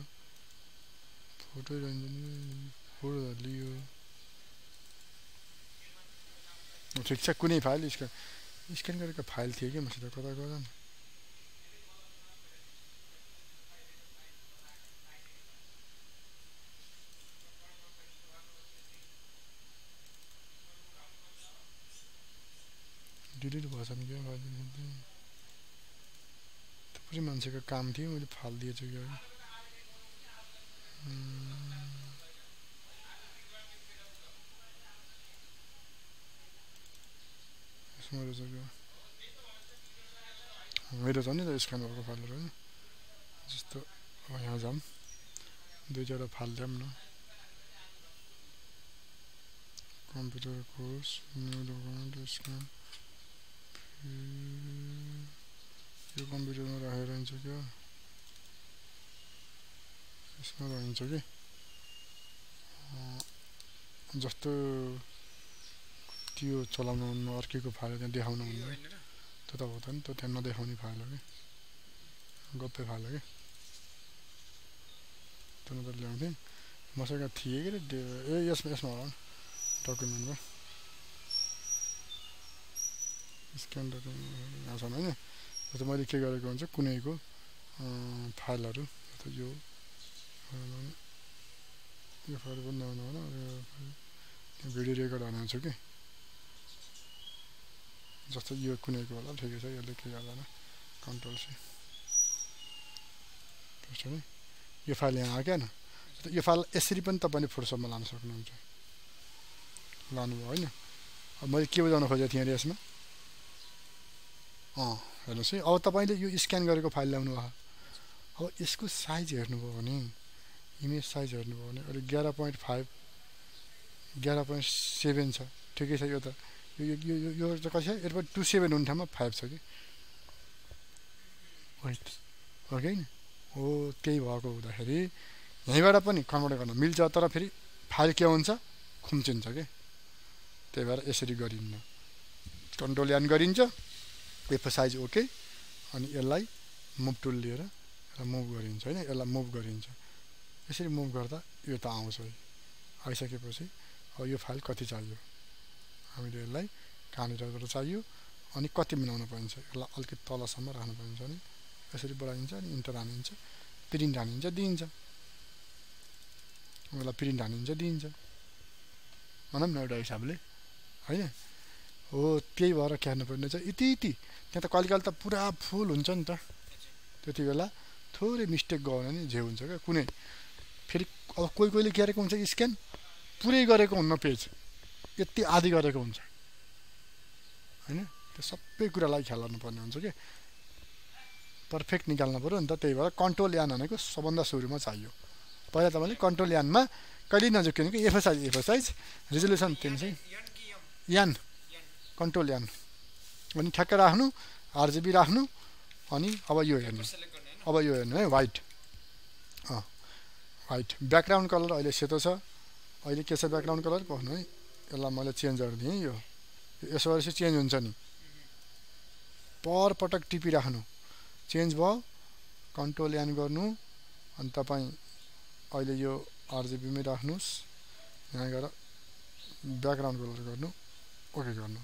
फोटो रन्जन फोटो लियो ठिक छ कुनै फाइल स्क्यान स्क्यान गरेको फाइल थियो के मसित कता गर्दा डिलिट भयो नि के गर्दिन थुप्रै मान्छेको काम थियो मैले फाल दिएछु यो यसमा रहेको मेरो छ नि त स्क्यान गरेको फालहरु हैन जस्तो अब यहाँ जाम दुई चारवटा फाल ल्याम न computer course new document scan यो कम्प्युटरमा राखेर हुन्छ के यसमा हुन्छ के जस्तो त्यो चलाउनु हुन्न अर्केको फाइल त्यहाँ देखाउनु हुन्न त्यो त हो त नि त्यो त्यहाँ नदेखाउने फाइल हो के गप्पे फाइल हो के त्यो नत्र ल्याउँथे मसँग थिए कि ए यसमा यसमा होला डकुमेन्टमा स्क्यान गर्न आउँछ हैन जस्तो मैले के गरेको हुन्छ कुनैको फाइलहरु त यो यो फाइल बनाउनु होला यो भिडियो रेकर्ड हाल्नुहुन्छ के जस्तो यो कुनैको होला ठिकै छ यसले के गर्दैन कन्ट्रोल सी त्यसरी यो फाइल यहाँ आके न यो फाइल यसरी पनि तपाईले फोटोशपमा लान सक्नुहुन्छ लानु होइन मैले के बुझाउन खोजेको थिएँ यसमा अ हेर्नुस् है अब तपाईले यो स्क्यान गरेको फाइल ल्याउनु भयो अब यसको साइज हेर्नुभयो भने इमेज साइज हेर्नुभयो भने अलि एघार दशमलव पाँच एघार दशमलव सात छ ठिकै छ यो त यो यो यो त कसै यसबाट सत्ताइस हुन ठाउँमा पाँच छ कि राइट ओके नि हो त्यही भएको हुँदाखेरि यहीबाट पनि कन्भर्ट गर्न मिल्छ तर फेरि फाइल के हुन्छ खुम्चिन्छ के त्यही भएर यसरी गरिन्न कन्ट्रोल एन गरिन्छ पेपर साइज ओके अनि यसलाई मुभ टुल लिएर र मुभ गरिन्छ हैन यसलाई मुभ गरिन्छ यसरी मुभ गर्दा यो त आउँछ है आइसकेपछि अब यो फाइल कति चाहियो हामीले यसलाई कहाँनिरबाट चाहियो अनि कति मिलाउन पर्छ यसलाई अलि तलसम्म राख्नु पर्छ नि यसरी बढाइन्छ अनि इन्टर हानिन्छ प्रिन्ट हानिन्छ दिइन्छ मलाई प्रिन्ट हानिन्छ दिइन्छ मनम न एउटा हिसाबले हैन हो त्यही भएर क्यार्नु पर्ने छ इति इति त्यहाँ त कलिकाल त पुरा फुल हुन्छ नि त त्यति बेला थोरै मिस्टेक गर्न नि जे हुन्छ के कुनै फेरि अब कोही कोहीले के गरेको हुन्छ स्क्यान पुरै गरेको हुन्न पेज यति आधी गरेको हुन्छ हैन त्यो सबै कुरालाई ख्याल गर्नु पर्ने हुन्छ के परफेक्ट निकाल्नु पर्यो नि त त्यही भएर कन्ट्रोल एन भनेको सबभन्दा सुरुमा चाहियो पहिला तपाईले कन्ट्रोल एन मा कहिले नझुकिनु के F size F size resolution तीन सय एन कन्ट्रोल एन अनि ठ्याक्क राख्नु आरजीबी राख्नु अनि अब यो हेर्नु अब यो हेर्नु है white a white background colour अहिले सेतो छ अहिले के छ ब्याकग्राउन्ड कलर भन्नु है यसलाई मैले चेन्ज गर्दिए यो यसो गरेपछि चेन्ज हुन्छ नि पर पटक टिपी राख्नु चेन्ज भयो कन्ट्रोल एन गर्नु अनि तपाई अहिले यो आरजीबी मै राख्नुस् यहाँ गएर ब्याकग्राउन्ड कलर गर्नु ओके गर्नु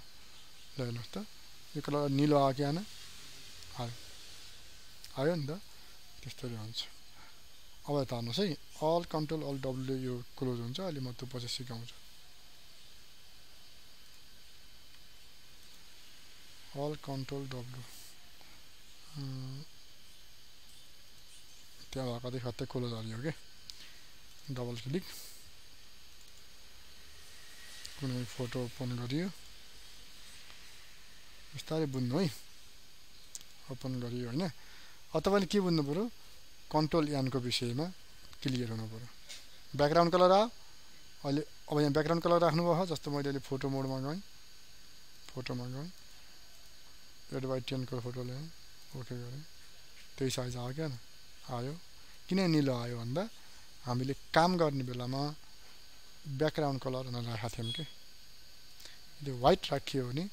ल हेर्नुस् त यो कलर नीलो आके हैन आयो आयो नि त त्यस्तै हुन्छ अब यता हेर्नुस् है अल कन्ट्रोल अल डब्ल्यु यो क्लोज हुन्छ अहिले म त्यो पछि सिकाउँछु अल कन्ट्रोल डब्ल्यु त्यहाँ भएको देख्दै क्लोज हाल्यो के डबल क्लिक कुनै फोटो ओपन गरियो बिस्तारै बुझ्नु है ओपन गरियो हैन अथवा के बुझ्नु पर्यो कन्ट्रोल एन को विषयमा क्लियर हुनु पर्यो ब्याकग्राउन्ड कलर आ अहिले अब यहाँ ब्याकग्राउन्ड कलर राख्नु भयो जस्तो मैले अहिले फोटो मोडमा गएँ फोटोमा गएँ एट बाई टेन को फोटो ल्याएँ ओके गरे त्यही साइज आयो के आयो किन निलो आयो भन्दा हामीले काम गर्ने बेलामा ब्याकग्राउन्ड कलर नराखेका थियौं के यदि व्हाइट राखियो भने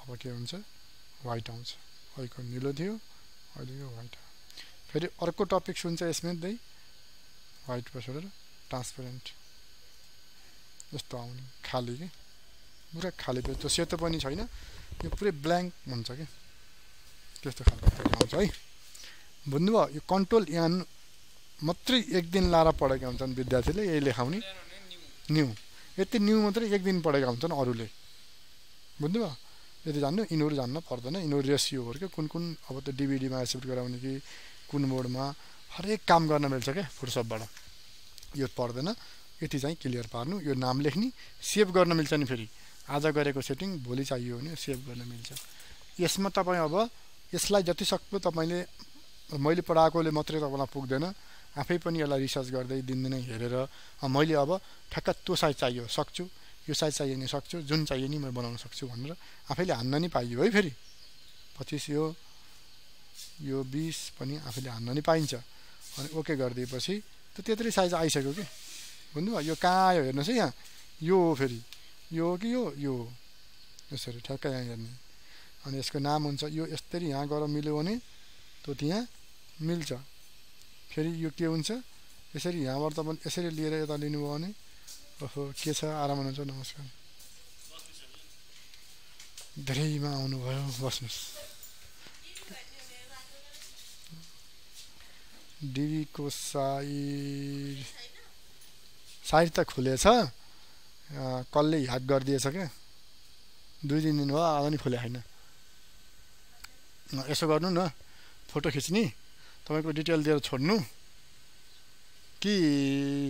अब के हुन्छ व्हाइट आउँछ अहिलेको नीलो थियो अहिले यो व्हाइट फेरि अर्को टपिक हुन्छ यसमा दै व्हाइट बसेर ट्रान्सपेरेन्ट यस्तो आउने खाली के पुरा खाली पेज त्यो सेतो पनि छैन यो पुरै ब्ल्याङ्क हुन्छ के त्यस्तो खालको आउँछ है बुझ्नुभयो यो कन्ट्रोल एन मात्रै एक दिन लाएर पढेका हुन्छन् विद्यार्थीले यही लेखाउने न्यू यति न्यू मात्रै एक दिन पढेका हुन्छन् अरूले बुझ्नु भयो यदि जान्नु इनोर जान्न पर्दैन इनोर रेसियोहरु के कुन कुन अब त डीवीडी मा एक्सेप्ट गराउने कि कुन मोडमा हरेक काम गर्न मिल्छ के फोटोशपबाट यो पर्दैन यति चाहिँ क्लियर पार्नु यो नाम लेख्नी सेभ गर्न मिल्छ नि फेरि आज गरेको सेटिङ भोलि चाहियो भने सेभ गर्न मिल्छ यसमा तपाई अब यसलाई जति सक्दो तपाईले मैले पढाएकोले मात्रै तपाईलाई पुग्दैन आफै पनि यसलाई रिसर्च गर्दै दिनदिनै हेरेर मैले अब ठक्क त्यो साइज चाहियो सक्छु यो साइज चाहियो नि सक्छु जुन चाहियो नि म बनाउन सक्छु भनेर आफैले हान्न नि पाइयो है फेरि पच्चीस यो यो बीस पनि आफैले हान्न नि पाइन्छ अनि ओके गरिदिएपछि त त्यत्रै साइज आइसक्यो के बुझ्नुभयो यो कहाँ आयो हेर्नुस् है यहाँ यो फेरि यो कि यो यो यसरी ठक्क यहाँ हेर्ने अनि यसको नाम हुन्छ यो यसरी यहाँ गएर मिल्यो भने त्यो त्यहाँ मिल्छ फेरि यो के हुन्छ यसरी यहाँबाट तपाईले यसरी लिएर यता लिनु भयो भने ओहो के छ आराम हुनुहुन्छ नमस्कार धेरैमा आउनु भयो बस्नुस् डिबी को साइड साइड त खुलेछ कलले ह्याक गरिदिएछ के दुई दिन दिन भयो आज नि खुले हैन यसो गर्नु न फोटो खिच्ने तपाईको डिटेल दिएर छोड्नु कि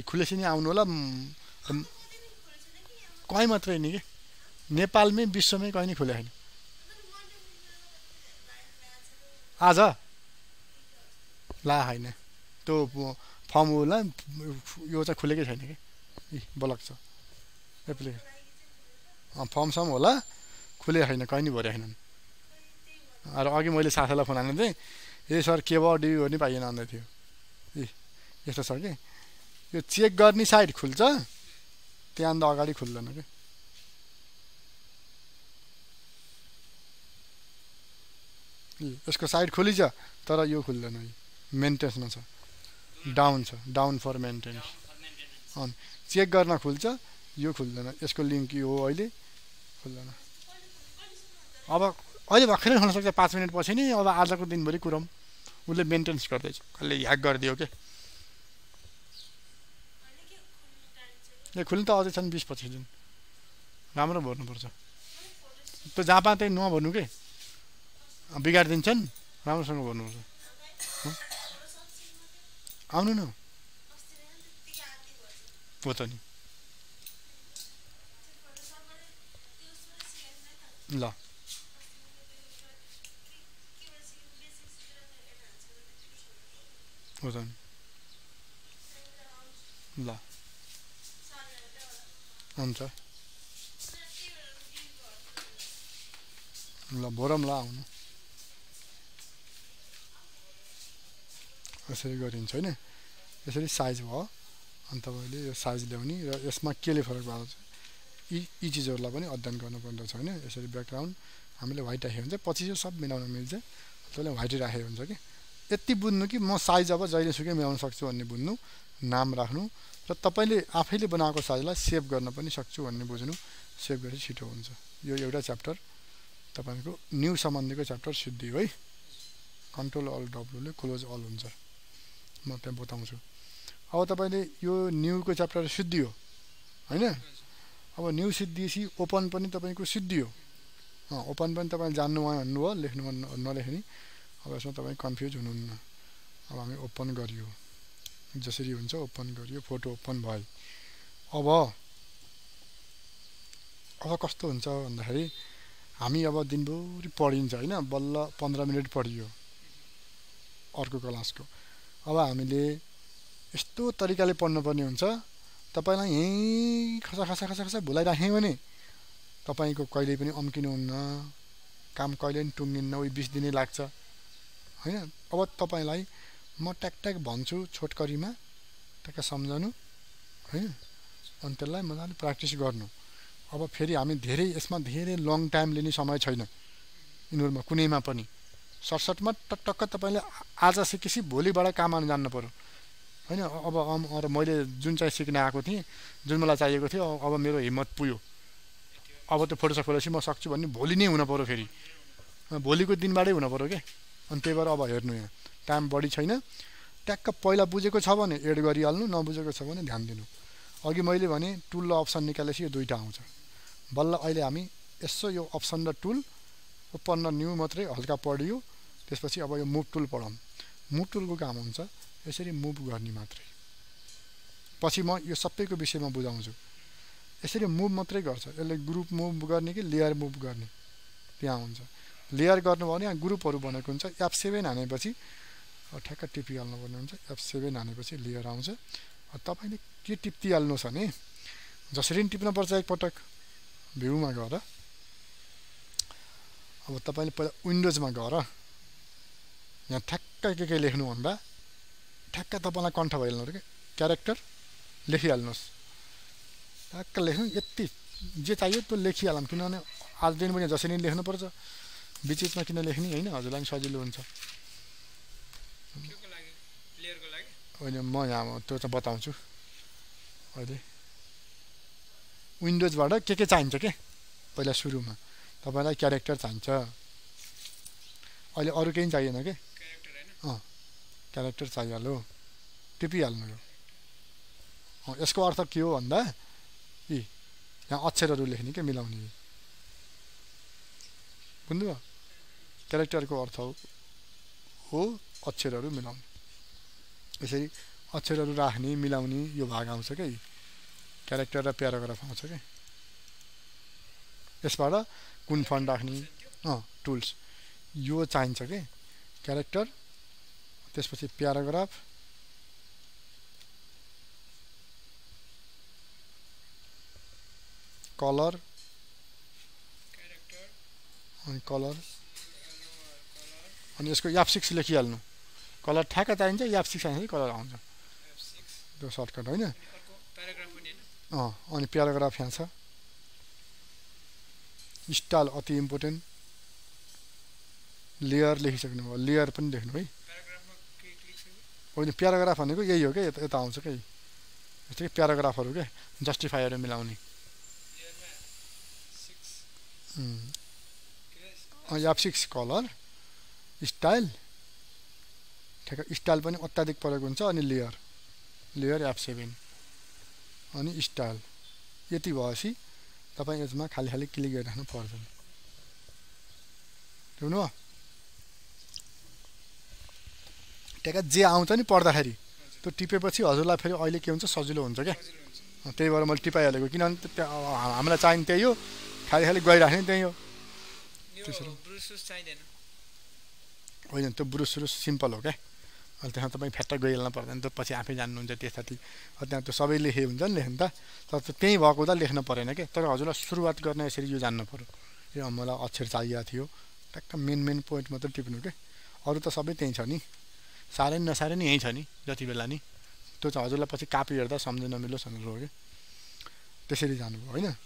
खुलेसिनी आउनु होला कतै मात्रै नि के नेपालमै विश्वमै कतै नि खुले हैन आज ला हैन त्यो फर्म होला यो चाहिँ खुलेकै छैन के ब्लक छ एप्लिकेसन अ फर्म सम होला खुले हैन कतै नि भरे हैन र अघि मैले साथीलाई फोन हाने थिएँ ए सर के भयो डिबी भन्ने पाइएन भन्दै थियो ए यस्तो छ के यो चेक गर्ने साइड खुल्छ त्यहाँ अन्त अगाडि खुल्दैन के इसको साइड खुली छ तर यो खुल्दैन है मेन्टेनेन्समा छ डाउन छ down for maintenance on check गर्न खुल्छ यो खुल्दैन यसको लिंक यो हो अहिले खुल्दैन अब अहिले भर्खरै हुन सक्छ पाँच मिनेट पछि नि अब आजको दिनभरि कुरम उले मेन्टेनेन्स गर्दै छ कसले ह्याक गर्दियो के ले खुल्न त अझै छन् बीस पच्चीस दिन राम्रो भर्नु पर्छ त्यो जापा त्यही नभर्नु के बिगाड दिन्छन् राम्रोसँग भन्नुहुन्छ आउनु न हो त नि ल हो त ल हुन्छ ल भरम ला आउनु यसरी गरिन्छ हैन यसरी साइज भयो अनि तपाईले यो साइज ल्याउने र यसमा केले फरक भएको छ यी यी चीजहरुलाई पनि अध्ययन गर्नुपर्ने छ हैन यसरी ब्याकग्राउन्ड हामीले व्हाइट राखेको हुन्छ पछि यो सब मिलाउन मिल्छ त्यसले व्हाइट राखेको हुन्छ के यति बुझ्नु कि म साइज अब जहिले सुकै मिलाउन सक्छु भन्ने बुझ्नु नाम राख्नु र तपाईले आफैले बनाएको साइजलाई सेभ गर्न पनि सक्छु भन्ने बुझ्नु सेभ गरे छिटो हुन्छ यो एउटा च्याप्टर तपाईको न्यू सम्बन्धीको च्याप्टर सिद्धियो है कन्ट्रोल अल डब्ल्यू ले क्लोज अल हुन्छ म त्यहाँ बताउँछु अब तपाईले यो न्यू को च्याप्टर सिद्धियो हैन अब न्यू सिद्धिएसी ओपन पनि तपाईको सिद्धियो अ ओपन पनि तपाईले जान्नु भयो भन्नु हो लेख्नु नलेख्ने अब यसमा तपाई कन्फ्युज हुनुहुन्न अब हामी ओपन गरियो जसरी हुन्छ ओपन गरियो फोटो ओपन भयो अब अब कस्तो हुन्छ भन्दाखेरि हामी अब दिनभरि पढिन्छ हैन बल्ल पन्ध्र मिनेट पढियो अर्को क्लासको अब हामीले यस्तो तरिकाले पढ्नु पर्ने हुन्छ तपाईलाई यही खसा खसा खसा खसा भुलाइ राखे भने तपाईको कहिले पनि अम्किनु हुन्न काम कहिले पनि टुङ्गिन्न उही बीस दिनै लाग्छ हैन अब तपाईलाई म ट्याक ट्याक भन्छु छोटकरीमा त्यसका सम्झनु हैन अनि त्यसलाई मजाले प्र्याक्टिस गर्नु अब फेरि हामी धेरै यसमा धेरै लङ टाइम लिने समय छैन इन्हरुमा कुनैमा पनि सर्टसटमा टकटक तपाईले आज सिकेसी भोलिबाट काम आउन जान्न पर्यो हैन अब अर मैले जुन चाहिँ सिक्न आएको थिए जुन मलाई चाहिएको थियो अब मेरो हिम्मत पुग्यो अब त फोटोसप खोलेपछि म सक्छु भन्ने भोलि नै हुन पर्यो फेरि भोलिको दिनबाटै हुन पर्यो के अनि त्यही भएर अब हेर्नु यहाँ टाइम बढी छैन ट्याक्क पहिला बुझेको छ भने एड गरिहाल्नु नबुझेको छ भने ध्यान दिनु अघि मैले भने टुल र अप्सन निकालेपछि यो दुईटा आउँछ बल्ल अहिले हामी यसो यो अप्सन र टुल ओपन र न्यू मात्रै हल्का पढियो त्यसपछि अब यो मुभ टुल पढौं मुभ टुलको काम हुन्छ यसरी मुभ गर्ने मात्रै पछि म यो सबैको विषयमा बुझाउँछु यसरी मुभ मात्रै गर्छ यसले ग्रुप मुभ गर्ने कि लेयर मुभ गर्ने त्यहाँ हुन्छ लेयर गर्नु भने यहाँ ग्रुपहरु बनेको हुन्छ एफ सेभेन हानेपछि ठ्याक्क टिपी हाल्नु पर्ने हुन्छ एफ सेभेन हानेपछि लेयर आउँछ तपाईले के टिप्ति हाल्नु छ नि जसरी टिप्न पर्छ एक पटक भ्यूमा गएर अब तपाईले पहिला विन्डोजमा गएर यहाँ ठ्याक्क के के लेख्नु भन्दा ठ्याक्क तपाईलाई कन्ठ भइहाल्नु के क्यारेक्टर लेखिहाल्नुस् ठ्याक्क लेख्नु यति जे चाहियो त्यो लेखिहाल्नु किनभने आज दिन पनि जसरी लेख्नु पर्छ बिचमा किन लेख्ने हैन हजुरलाई पनि सजिलो हुन्छ त्यसको लागि प्लेयरको लागि अहिले म यहाँ त्यो चाहिँ बताउँछु अहिले विन्डोजबाट के के चाहिन्छ के पहिला सुरुमा तपाईलाई क्यारेक्टर चाहिन्छ अहिले अरु केही चाहिएन के क्यारेक्टर हैन अ क्यारेक्टर चाहिहाल्यो टिपी हाल्नु हो अ यसको अर्थ के हो भन्दा इ यहाँ अक्षरहरु लेख्ने के मिलाउने बुझ्नुभयो क्यारेक्टरको अर्थ हो अक्षरहरु मिलाउने यसरी अक्षरहरु राख्ने मिलाउने यो भाग आउँछ के क्यारेक्टर र प्याराग्राफ आउँछ के यसबाट कुन फन्ट राख्ने अ टुल्स यो चाहिन्छ के क्यारेक्टर त्यसपछि प्याराग्राफ कलर क्यारेक्टर अनि कलर अनि यसको एफ सिक्स लेखिहाल्नु कलर ठ्याक्क चाहिन्छ एफ सिक्स आएपछि कलर आउँछ एफ सिक्स त्यो सर्टकट हैन प्याराग्राफ पनि हैन अ अनि प्याराग्राफ यहाँ छ स्टाइल अति इम्पोर्टेन्ट लेयर लेखि सक्नु हो लेयर पनि लेख्नु है प्याराग्राफमा के क्लिक सक्नु होइन प्याराग्राफ भनेको यही हो के यता आउँछ के जस्तै प्याराग्राफहरु के जस्टिफायरले मिलाउने लेयरमा six हम अ एफ सिक्स कलर स्टाइल ठेक स्टाइल पनि अत्याधिक परेको हुन्छ अनि लेयर लेयर एफ सेभेन अनि स्टाइल यति भएपछि तपाईं यसमा खाली खाली क्लिक गरिराख्नु पर्दैन हेर्नु हो टेका जे आउँछ नि पढ्दाखेरि त्यो टिपेपछि हजुरलाई फेरि अहिले के हुन्छ सजिलो हुन्छ के त्यही भएर मैले टिपाइ हालेको किनभने हामीलाई चाहिन्छ त्यही हो खाली खाली गइराख्ने त्यही हो ब्रुसुस चाहिदैन होइन त्यो ब्रुसुस सिम्पल हो के अनि त्यहाँ तपाई फ्याट्टा गइहाल्नु पर्दैन त्यो पछि आफै जान्नुहुन्छ त्यसपछि त्यहाँ त्यो सबै लेखे हुन्छ नि लेख्न त तर त्यही भएको त लेख्न परेन के तर हजुरलाई सुरुवात गर्न यसरी यो जान्नु पर्यो यो मलाई अक्षर चाहिएको थियो टक्क मेन मेन पोइन्ट मात्र टिप्नु के अरु त सबै त्यही छ नि सारे न सारे नि यही छ नि जति बेला नि त्यो चाहिँ हजुरलाई पछि कापी हेर्दा सम्झिन नमिलोस् भनेर के त्यसरी जानुभयो हैन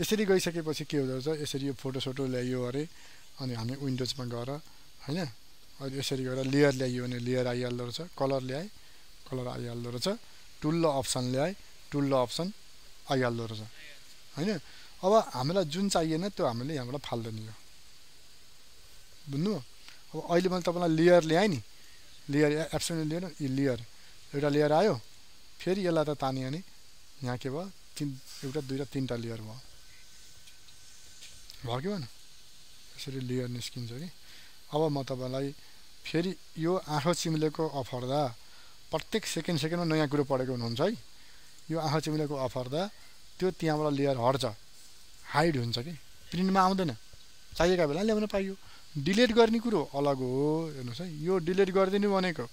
यसरी गइसकेपछि के हुन्छ यसरी यो फोटोसोटो ल्याइयो अरे अनि हामी विन्डोजमा गएर हैन अनि यसरी गएर लेयर ल्याइयो भने लेयर आइहाल्दो रहेछ कलर ल्याए कलर आइहाल्दो रहेछ टुल ल अप्सन ल्याए टुल ल अप्सन आइहाल्दो रहेछ हैन अब हामीलाई जुन चाहिएन त्यो हामीले यहाँबाट फाल्दैन यो बुझ्नु अब अहिले मैले तपाईलाई लेयर ल्याए नि लेयर एब्सोल्युट लेयर यो लेयर एउटा लेयर आयो फेरि यसलाई त तान्यो भने यहाँ के भयो तीन एउटा दुईटा तीनटा लेयर भयो भयो के भन यसरी लेयर निस्किन्छ कि अब म तपाईलाई फेरि यो आँखो चिम्लेको अफर्दा प्रत्येक सेकेन्ड सेकेन्डमा नयाँ कुरो पढेको हुनुहुन्छ है यो आँखो चिम्लेको अफर्दा त्यो त्यहाँबाट लेयर हट्छ हाइड हुन्छ कि प्रिन्टमा आउँदैन चाहिएका बेला ल्याउन पाइयो डिलिट गर्ने कुरो अलग हो हेर्नुस् है यो डिलिट गर्दिनु भनेको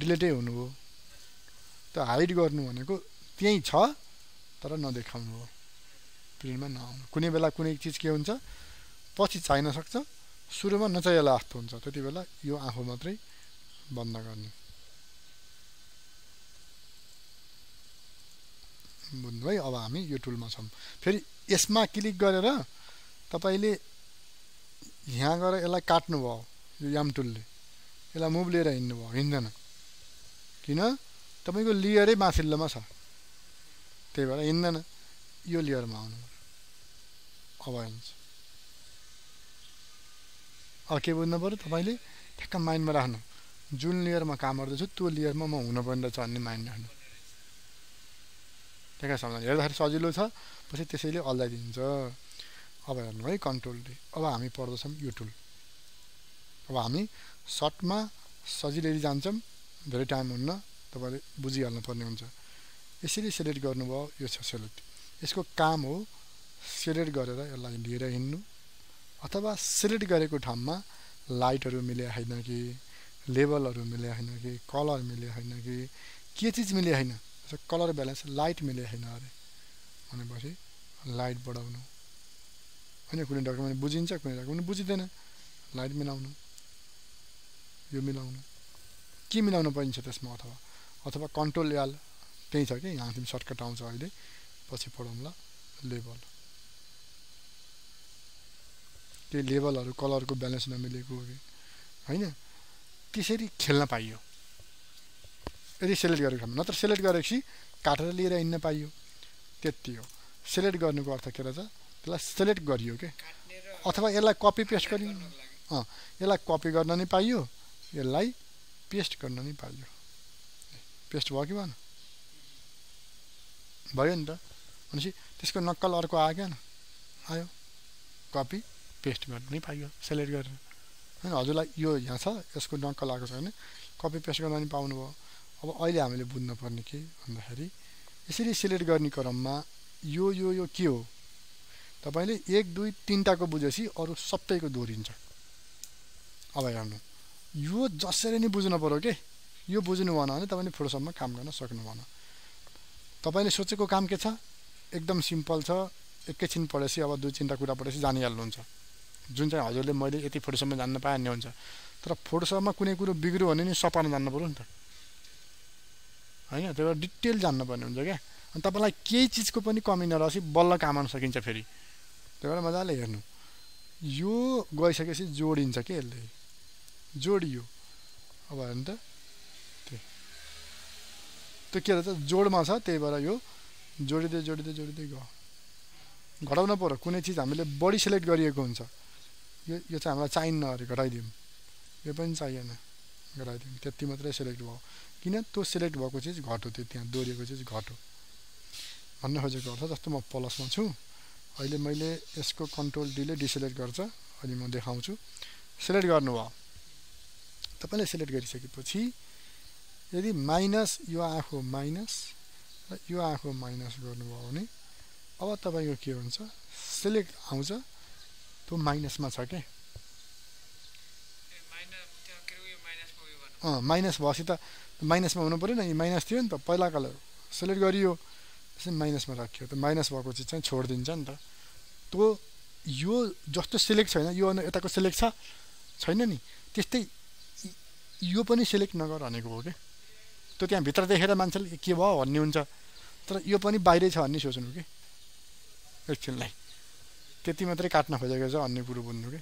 डिलिटै हुनु हो त्यो हाइड गर्नु भनेको त्यही छ तर नदेखाउनु हो प्रिन्टमा नआउनु कुनै बेला कुनै चीज के हुन्छ पछि चाहिन सक्छ सुरुमा नचाहिएला जस्तो हुन्छ त्यति बेला यो आँखो मात्रै बन्द गर्ने बुझ्नु है अब हामी यो टुलमा छौँ फेरि यसमा क्लिक गरेर तपाईले यहाँ गएर यसलाई काट्नु भयो यो याम टुलले यसलाई मुभ लिएर हिँड्नु भयो हिँड्दैन किन तपाईको लेयरै माथिल्लोमा छ त्यही भएर हिँड्दैन यो लेयरमा आउनु अब हुन्छ अब के बुझ्नु पर्यो तपाईले ठ्याक्क माइन्डमा राख्नु जुन लेयरमा काम गर्दैछु त्यो लेयरमा म हुन पर्ने छ भन्ने माइन्ड राख्नु ठ्याक्क सम्झाउनु हेर्दाखेरि सजिलो छ पछि त्यसैले अल्झाइदिन्छ अब हेर्नु है कन्ट्रोल डी अब हामी पढ्दैछौँ यो टुल अब हामी सर्टमा सजिलै जान्छौँ धेरै टाइम हुन्न तपाईले बुझिहाल्नु पर्ने हुन्छ यसरी सेलेक्ट गर्नुभयो यो छ सेलेक्ट यसको काम हो सेलेक्ट गरेर यसलाई लिएर हिँड्नु अथवा सेलेक्ट गरेको ठाउँमा लाइटहरू मिले हैन कि लेभलहरू मिले हैन कि कलर मिले हैन कि के चीज मिले हैन कलर ब्यालेन्स लाइट मिले हैन अरे भनेपछि लाइट बढाउनु अनि कुनै डकुमेन्ट बुझिन्छ कुनै डकुमेन्ट बुझिदैन लाइट मिलाउनु यो मिलाउनु के मिलाउनु पाइन्छ त्यसमा अथवा अथवा कन्ट्रोल एल त्यही छ के यहाँ तिमी सर्टकट आउँछ अहिले पछि पढौँला लेभल त्यो लेभलहरु कलरको ब्यालेन्स नमिलेको हो के हैन त्यसरी खेल्न पाइयो यदि सेलेक्ट गरेको छ नत्र सेलेक्ट गरेपछि काटेर लिएर हिन्न पाइयो त्यति हो सेलेक्ट गर्नुको अर्थ के रहेछ ला सेलेक्ट गरियो के अथवा यसलाई कपी पेस्ट गरियो अ यसलाई कपी गर्न नि पाइयो यसलाई पेस्ट गर्न नि पाइयो पेस्ट भयो कि भन भयो नि त भनेपछि त्यसको नक्कल अर्को आ गएन आयो कपी पेस्ट गर्न नि पाइयो सेलेक्ट गरेर हैन हजुरलाई यो यहाँ छ यसको नक्कल आएको छ हैन कपी पेस्ट गर्न नि पाउनु भयो अब अहिले हामीले बुझ्नु पर्ने के भन्दाखेरि यसरी सेलेक्ट गर्ने क्रममा यो यो यो के हो तपाईले एक दुई तीनटा को बुझेपछि अरु सबैको दोरिन्छ अब हेर्नु यो जसरी नि बुझ्नु पर्यो के यो बुझ्नु भएन भने तपाईले फोटोशपमा काम गर्न सक्नु भएन तपाईले सोचेको काम के छ एकदम सिम्पल छ एकैछिन पढेपछि अब दुई तीनटा कुरा पढेपछि जानिहाल्नु हुन्छ जुन चाहिँ हजुरले मैले यति फोटोशपमा जान्न पाए नि हुन्छ तर फोटोशपमा कुनै कुरो बिग्रियो भने नि सपार्न जान्न पर्यो नि त हैन त्यो डिटेल जान्न पर्ने हुन्छ के अनि तपाईलाई केही चीजको पनि कमी नरहेसी बल्ल काम गर्न सकिन्छ फेरि त्यो भएर मजाले हेर्नु यो गइसकेपछि जोडिन्छ के यसले जोडियो अब हैन त त्यो के रहेछ जोडमा छ त्यही भएर यो जोडिदै जोडिदै जोडिदै गयो घटाउन पर्यो कुनै चीज हामीले बडी सिलेक्ट गरिएको हुन्छ यो यो चाहिँ हामीलाई चाहिन्न अरे घटाइदियौं यो पनि चाहिएन घटाइदियौं त्यति मात्रै सिलेक्ट भयो किन त्यो सिलेक्ट भएको चीज घट्यो त्यो त्यहाँ दोरिएको चीज घट्यो भन्ने खोजेको अर्थ जस्तो म प्लसमा छु अहिले मैले यसको कन्ट्रोल डीले डिसेलेक्ट गर्छ अनि म देखाउँछु सिलेक्ट गर्नु भयो तपाईले सिलेक्ट गरिसकेपछि यदि माइनस यो आँखो माइनस र यो आँखो माइनस गर्नु भयो भने अब तपाईको के हुन्छ सिलेक्ट आउँछ त्यो माइनसमा छ के ए माइनस त्यो के यो माइनसमा उयो गर्नु अ माइनस भएपछि त माइनसमा हुनु पर्यो नि माइनस थियो नि त पहिलाको सिलेक्ट गरियो यसै माइनसमा राख्यो त माइनस भएको चीज चाहिँ छोड दिन्छ नि त त्यो यो जस्तो सिलेक्ट छैन यो यताको सिलेक्ट छ छैन नि त्यस्तै यो पनि सिलेक्ट नगर भनेको हो के त्यो त्यहाँ भित्र देखेर मान्छेले के भयो भन्ने हुन्छ तर यो पनि बाहिरै छ भन्ने सोच्नु के एकछिनलाई त्यति मात्रै काट्न खोजेको छ भन्ने कुरो बुझ्नु के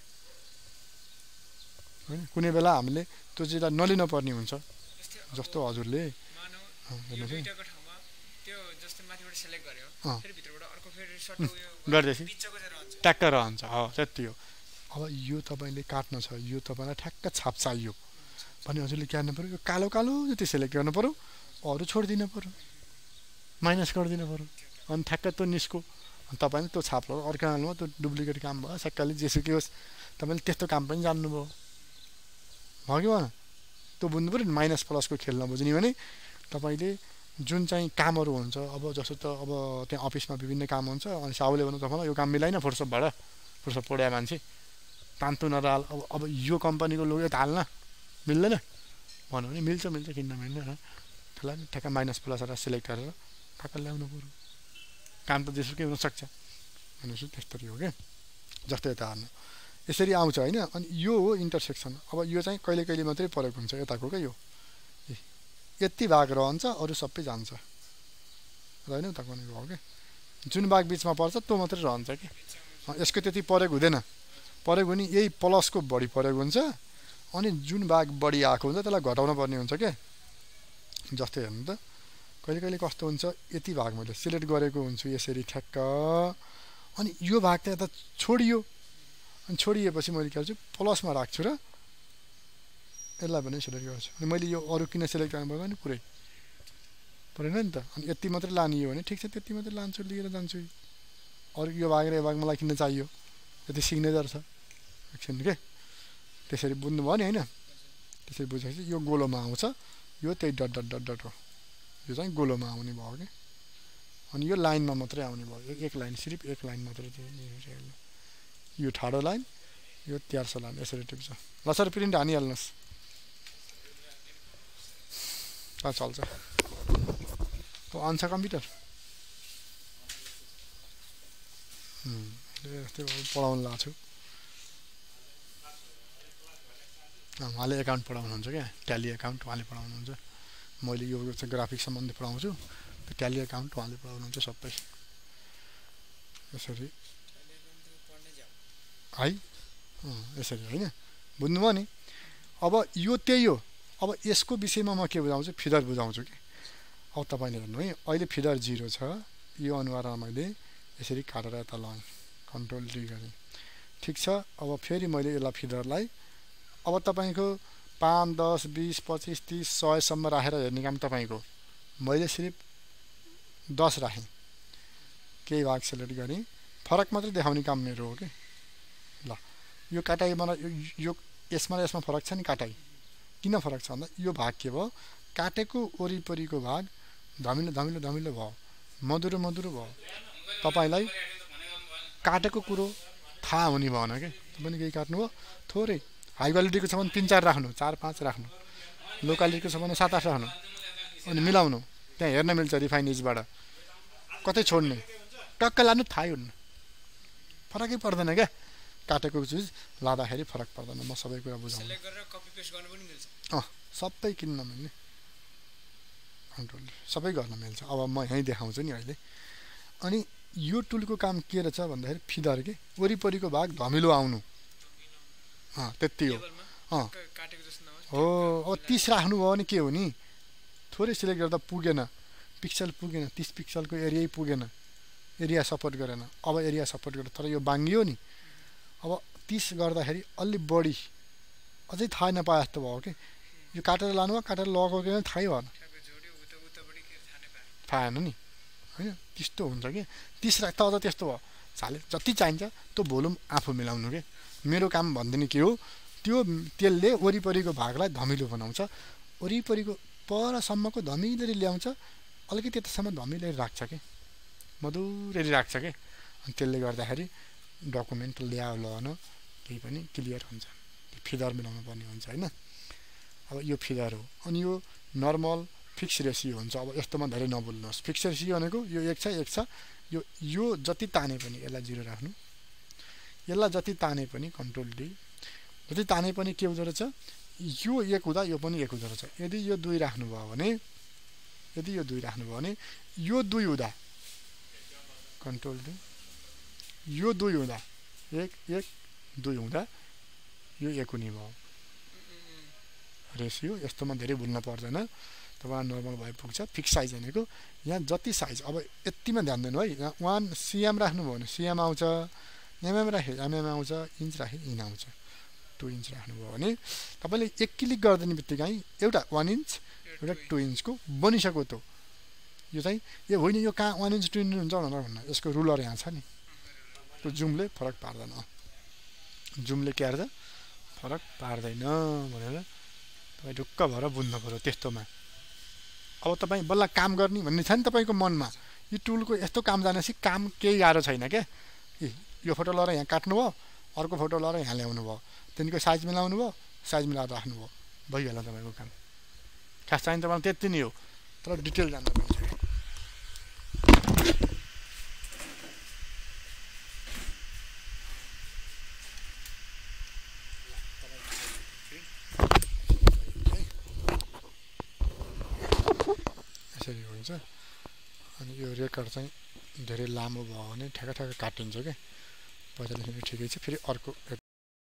हैन कुनै बेला हामीले त्यो चीजलाई नलिन पर्ने हुन्छ जस्तो हजुरले त्यो जस्तो माथिबाट सिलेक्ट गर्यो फेरि भित्रबाट अर्को फेरि सर्ट उयो गर्दैछ बीचको चाहिँ रहन्छ ट्याक रहन्छ हो त्यति हो अब यो तपाईले काट्नु छ यो तपाईलाई ठ्याक्क छाप चाहियो भने हजुरले के गर्नु पर्यो यो कालो कालो जति सिलेक्ट गर्नु पर्यो अरु छोड दिनु पर्यो माइनस गर्न दिनु पर्यो अनि ठ्याक्क त्यो निस्को अनि तपाईले त्यो छाप ल अर्को हाल्नु त्यो डुप्लिकेट काम भयो सक्काले जेसुकै होस् तपाईले त्यस्तो काम पनि जान्नु भयो भग्यो भन त्यो बुझ्नु पर्यो माइनस प्लसको खेल नबुझ्ने भने तपाईले जुन चाहिँ कामहरु हुन्छ अब जस्तो त अब त्यहाँ अफिसमा विभिन्न काम हुन्छ अनि साउले भन्नु तपाईलाई यो काम मिलाइन फोटोशपबाट फोटोशप पढ्या मान्छे तान्तु नराल अब अब यो कम्पनीको लोगो हाल्न मिल्दैन भन्नु भने मिल्छ मिल्छ किन नमिल्दैन त्यसलाई नि ठ्याक्क माइनस प्लस र सिलेक्ट गरेर ठ्याक्क ल्याउनु पर्यो काम त जेसुकै हुन सक्छ भनेपछि त्यस्तरी हो के जस्तै यता हाल्नु यसरी आउँछ हैन अनि यो हो इन्टरसेक्सन अब यो चाहिँ कहिले कहिले मात्रै फरक हुन्छ यताको के यो यति भाग रहन्छ अरु सबै जान्छ हैन त कुनै हो के जुन भाग बीचमा पर्छ त्यो मात्र रहन्छ के यसको त्यति परेक हुँदैन परेक हुनी यही प्लसको बढी परेक हुन्छ अनि जुन भाग बढी आएको हुन्छ त्यसलाई घटाउन पर्ने हुन्छ के जस्तै हेर्नु त कहिले कहिले कस्तो हुन्छ यति भाग मैले सिलेक्ट गरेको हुन्छु यसरी ठ्याक्क अनि यो भाग त यता छोडियो अनि छोडिएपछि मैले के गर्छु प्लसमा राख्छु र यसलाई भने सिलेक्ट गर्छु अनि मैले यो अरु किन सिलेक्ट गर्नु भयो नि पुरै परेन नि त अनि यति मात्र लानी हो भने ठीक छ त्यति मात्र लान्छु लिएर जान्छु अरु यो भाग र यो भाग मलाई किन चाहियो त्यति सिग्नेचर छ एकछिन के त्यसरी बुझ्नु भयो नि हैन त्यसरी बुझेपछि यो गोलोमा आउँछ यो त्यही डट डट डट डट हो यो चाहिँ गोलोमा आउने भयो के अनि यो लाइनमा मात्रै आउने भयो एक लाइन सिर्फ एक लाइन मात्रै यो ठाडो लाइन यो तेह्र सय लाइन यसरी टिप्छ ल सर प्रिन्ट हानिहाल्नुस् चल्छ त्यो आन्छ कम्प्युटर हम्म त्यो पढाउन लाग्छु उहाँले एकाउन्ट पढाउनुहुन्छ के ट्याली एकाउन्ट उहाँले पढाउनुहुन्छ मैले यो चाहिँ ग्राफिक सम्बन्धी पढाउँछु त्यो ट्याली एकाउन्ट उहाँले पढाउनुहुन्छ सबै यसरी है यसरी हैन बुझ्नुभयो नि अब यो त्यही हो अब यसको विषयमा म के बुझाउँछु फिडर बुझाउँछु के अब तपाईले हेर्नु है अहिले फिडर जीरो छ यो अनुहारमा मैले यसरी काटेर यता लाएँ कन्ट्रोल डी गरे ठीक छ अब फेरि मैले यसलाई फिडरलाई अब तपाईको पाँच दस बीस पच्चीस तीस सय सम्म राखेर हेर्ने काम तपाईको मैले सिर्फ दस राखेँ केही भाग सेलेक्ट गरे फरक मात्र देखाउने काम मेरो हो के ल यो काटाइ मलाई यो यसमा र यसमा फरक छ नि काटाइ किन फरक छ भन्दा यो भाग के भयो काटेको ओरीपरीको भाग धमिलो धमिलो धमिलो भयो मधुरो मधुरो भयो तपाईलाई काटेको कुरो थाहा हुने भएन के पनि केही काट्नु भयो थोरै हाई क्वालिटीको छ भने तीन चार राख्नु चार पाँच राख्नु लो क्वालिटीको छ भने सात आठ राख्नु अनि मिलाउनु त्यहाँ हेर्न मिल्छ रिफाइन इजबाट कतै छोड्ने टक्क लानु थाहै हुन्न फरकै पर्दैन क्या काटेको चीज लादाखेरि फरक पर्दैन म सबै कुरा बुझाउँछु सिलेक्ट गरेर कपी पेस्ट गर्न पनि मिल्छ अ सबै किन्न मिल्ने कन्ट्रोल सबै गर्न मिल्छ अब म यही देखाउँछु नि अहिले अनि यो टुलको काम के रहेछ भन्दाखेरि फिदर के वरिपरिको भाग धमिलो आउनु अ त्यति हो अ काटेको जस्तो नहोस् हो अब तीस राख्नु भयो भने के हो नि थोरै सिलेक्ट गर्दा पुगेन पिक्सल पुगेन तीस पिक्सलको एरिया पुगेन एरिया सपोर्ट गरेन अब एरिया सपोर्ट गर्छ तर यो बाङ्गियो नि अब तीस गर्दाखेरि अलि बढी अझै थाहा नपाए जस्तो भयो के यो काटेर लानु काटेर लगेको के थाहै भएन थाहा नि हैन त्यस्तो हुन्छ के तीस राख्दा अझ त्यस्तो भयो चाले जति चाहिन्छ त्यो भोल्युम आफू मिलाउनु के मेरो काम भन्दिने के हो त्यो त्यसले वरिपरिको भागलाई धमिलो बनाउँछ वरिपरिको परसम्मको धमिलोले ल्याउँछ अलिकति त्यतासम्म धमिलो राख्छ के मधुरले राख्छ के अनि त्यसले गर्दाखेरि डकुमेन्ट ल्याउ लन केही पनि क्लियर हुन्छ फिदर मिलाउनु पर्ने हुन्छ हैन अब यो फिदर हो अनि यो नर्मल फिक्स रेशियो हुन्छ अब यस्तोमा धेरै नबुल्नुस् फिक्स रेशियो भनेको यो एक छ एक छ यो यो जति ताने पनि यसलाई जीरो राख्नु यसलाई जति ताने पनि कन्ट्रोल डी जति ताने पनि के हुँदो रहेछ यो एक हुँदा यो पनि एक हुँदो रहेछ यदि यो दुई राख्नु भयो भने यदि यो दुई राख्नु भयो भने यो दुई हुँदा कन्ट्रोल डी यो दुई हुँदा एक एक दुई हुँदा यो एक हुने भयो रेशियो यस्तोमा धेरै भुल्न पर्दैन तपाईं नर्मल भए पुग्छ फिक्स साइज भनेको यहाँ जति साइज अब यतिमा ध्यान दिनु है यहाँ वन सीएम राख्नु भयो भने सीएम आउँछ एमएम राखे एमएम आउँछ इन्च राखे इन आउँछ दुई इन्च राख्नु भयो भने तपाईले एक क्लिक गर्दिने बित्तिकै एउटा एक इन्च एउटा दुई इन्च को बनिसक्यो त यो चाहिँ यो होइन यो कहाँ एक इन्च दुई इन्च हुन्छ भनेर भन्न यसको रुलर यहाँ छ नि त्यो जुमले फरक पार्दैन जुमले के गर्छ फरक पार्दैन भनेर तपाईं ढुक्क भएर बुझ्नु पर्यो त्यस्तोमा अब तपाईं बल्ल काम गर्ने भन्ने छ नि तपाईको मनमा यो टुलको यस्तो काम जानेसी काम केही गाह्रो छैन के ए यो फोटो लएर यहाँ काट्नु भयो अर्को फोटो लएर यहाँ ल्याउनु भयो त्यसको साइज मिलाउनु भयो साइज मिलाएर राख्नु भयो भइहाल्यो तपाईको काम खास चाहिँ तपाईलाई त्यति नै हो तर डिटेल जान्न पर्छ अनि यो रेकर्ड चाहिँ धेरै लामो भयो भने ठ्याक ठ्याक काटिन्छ के पहिला लेख्नु ठिकै छ फेरि अर्को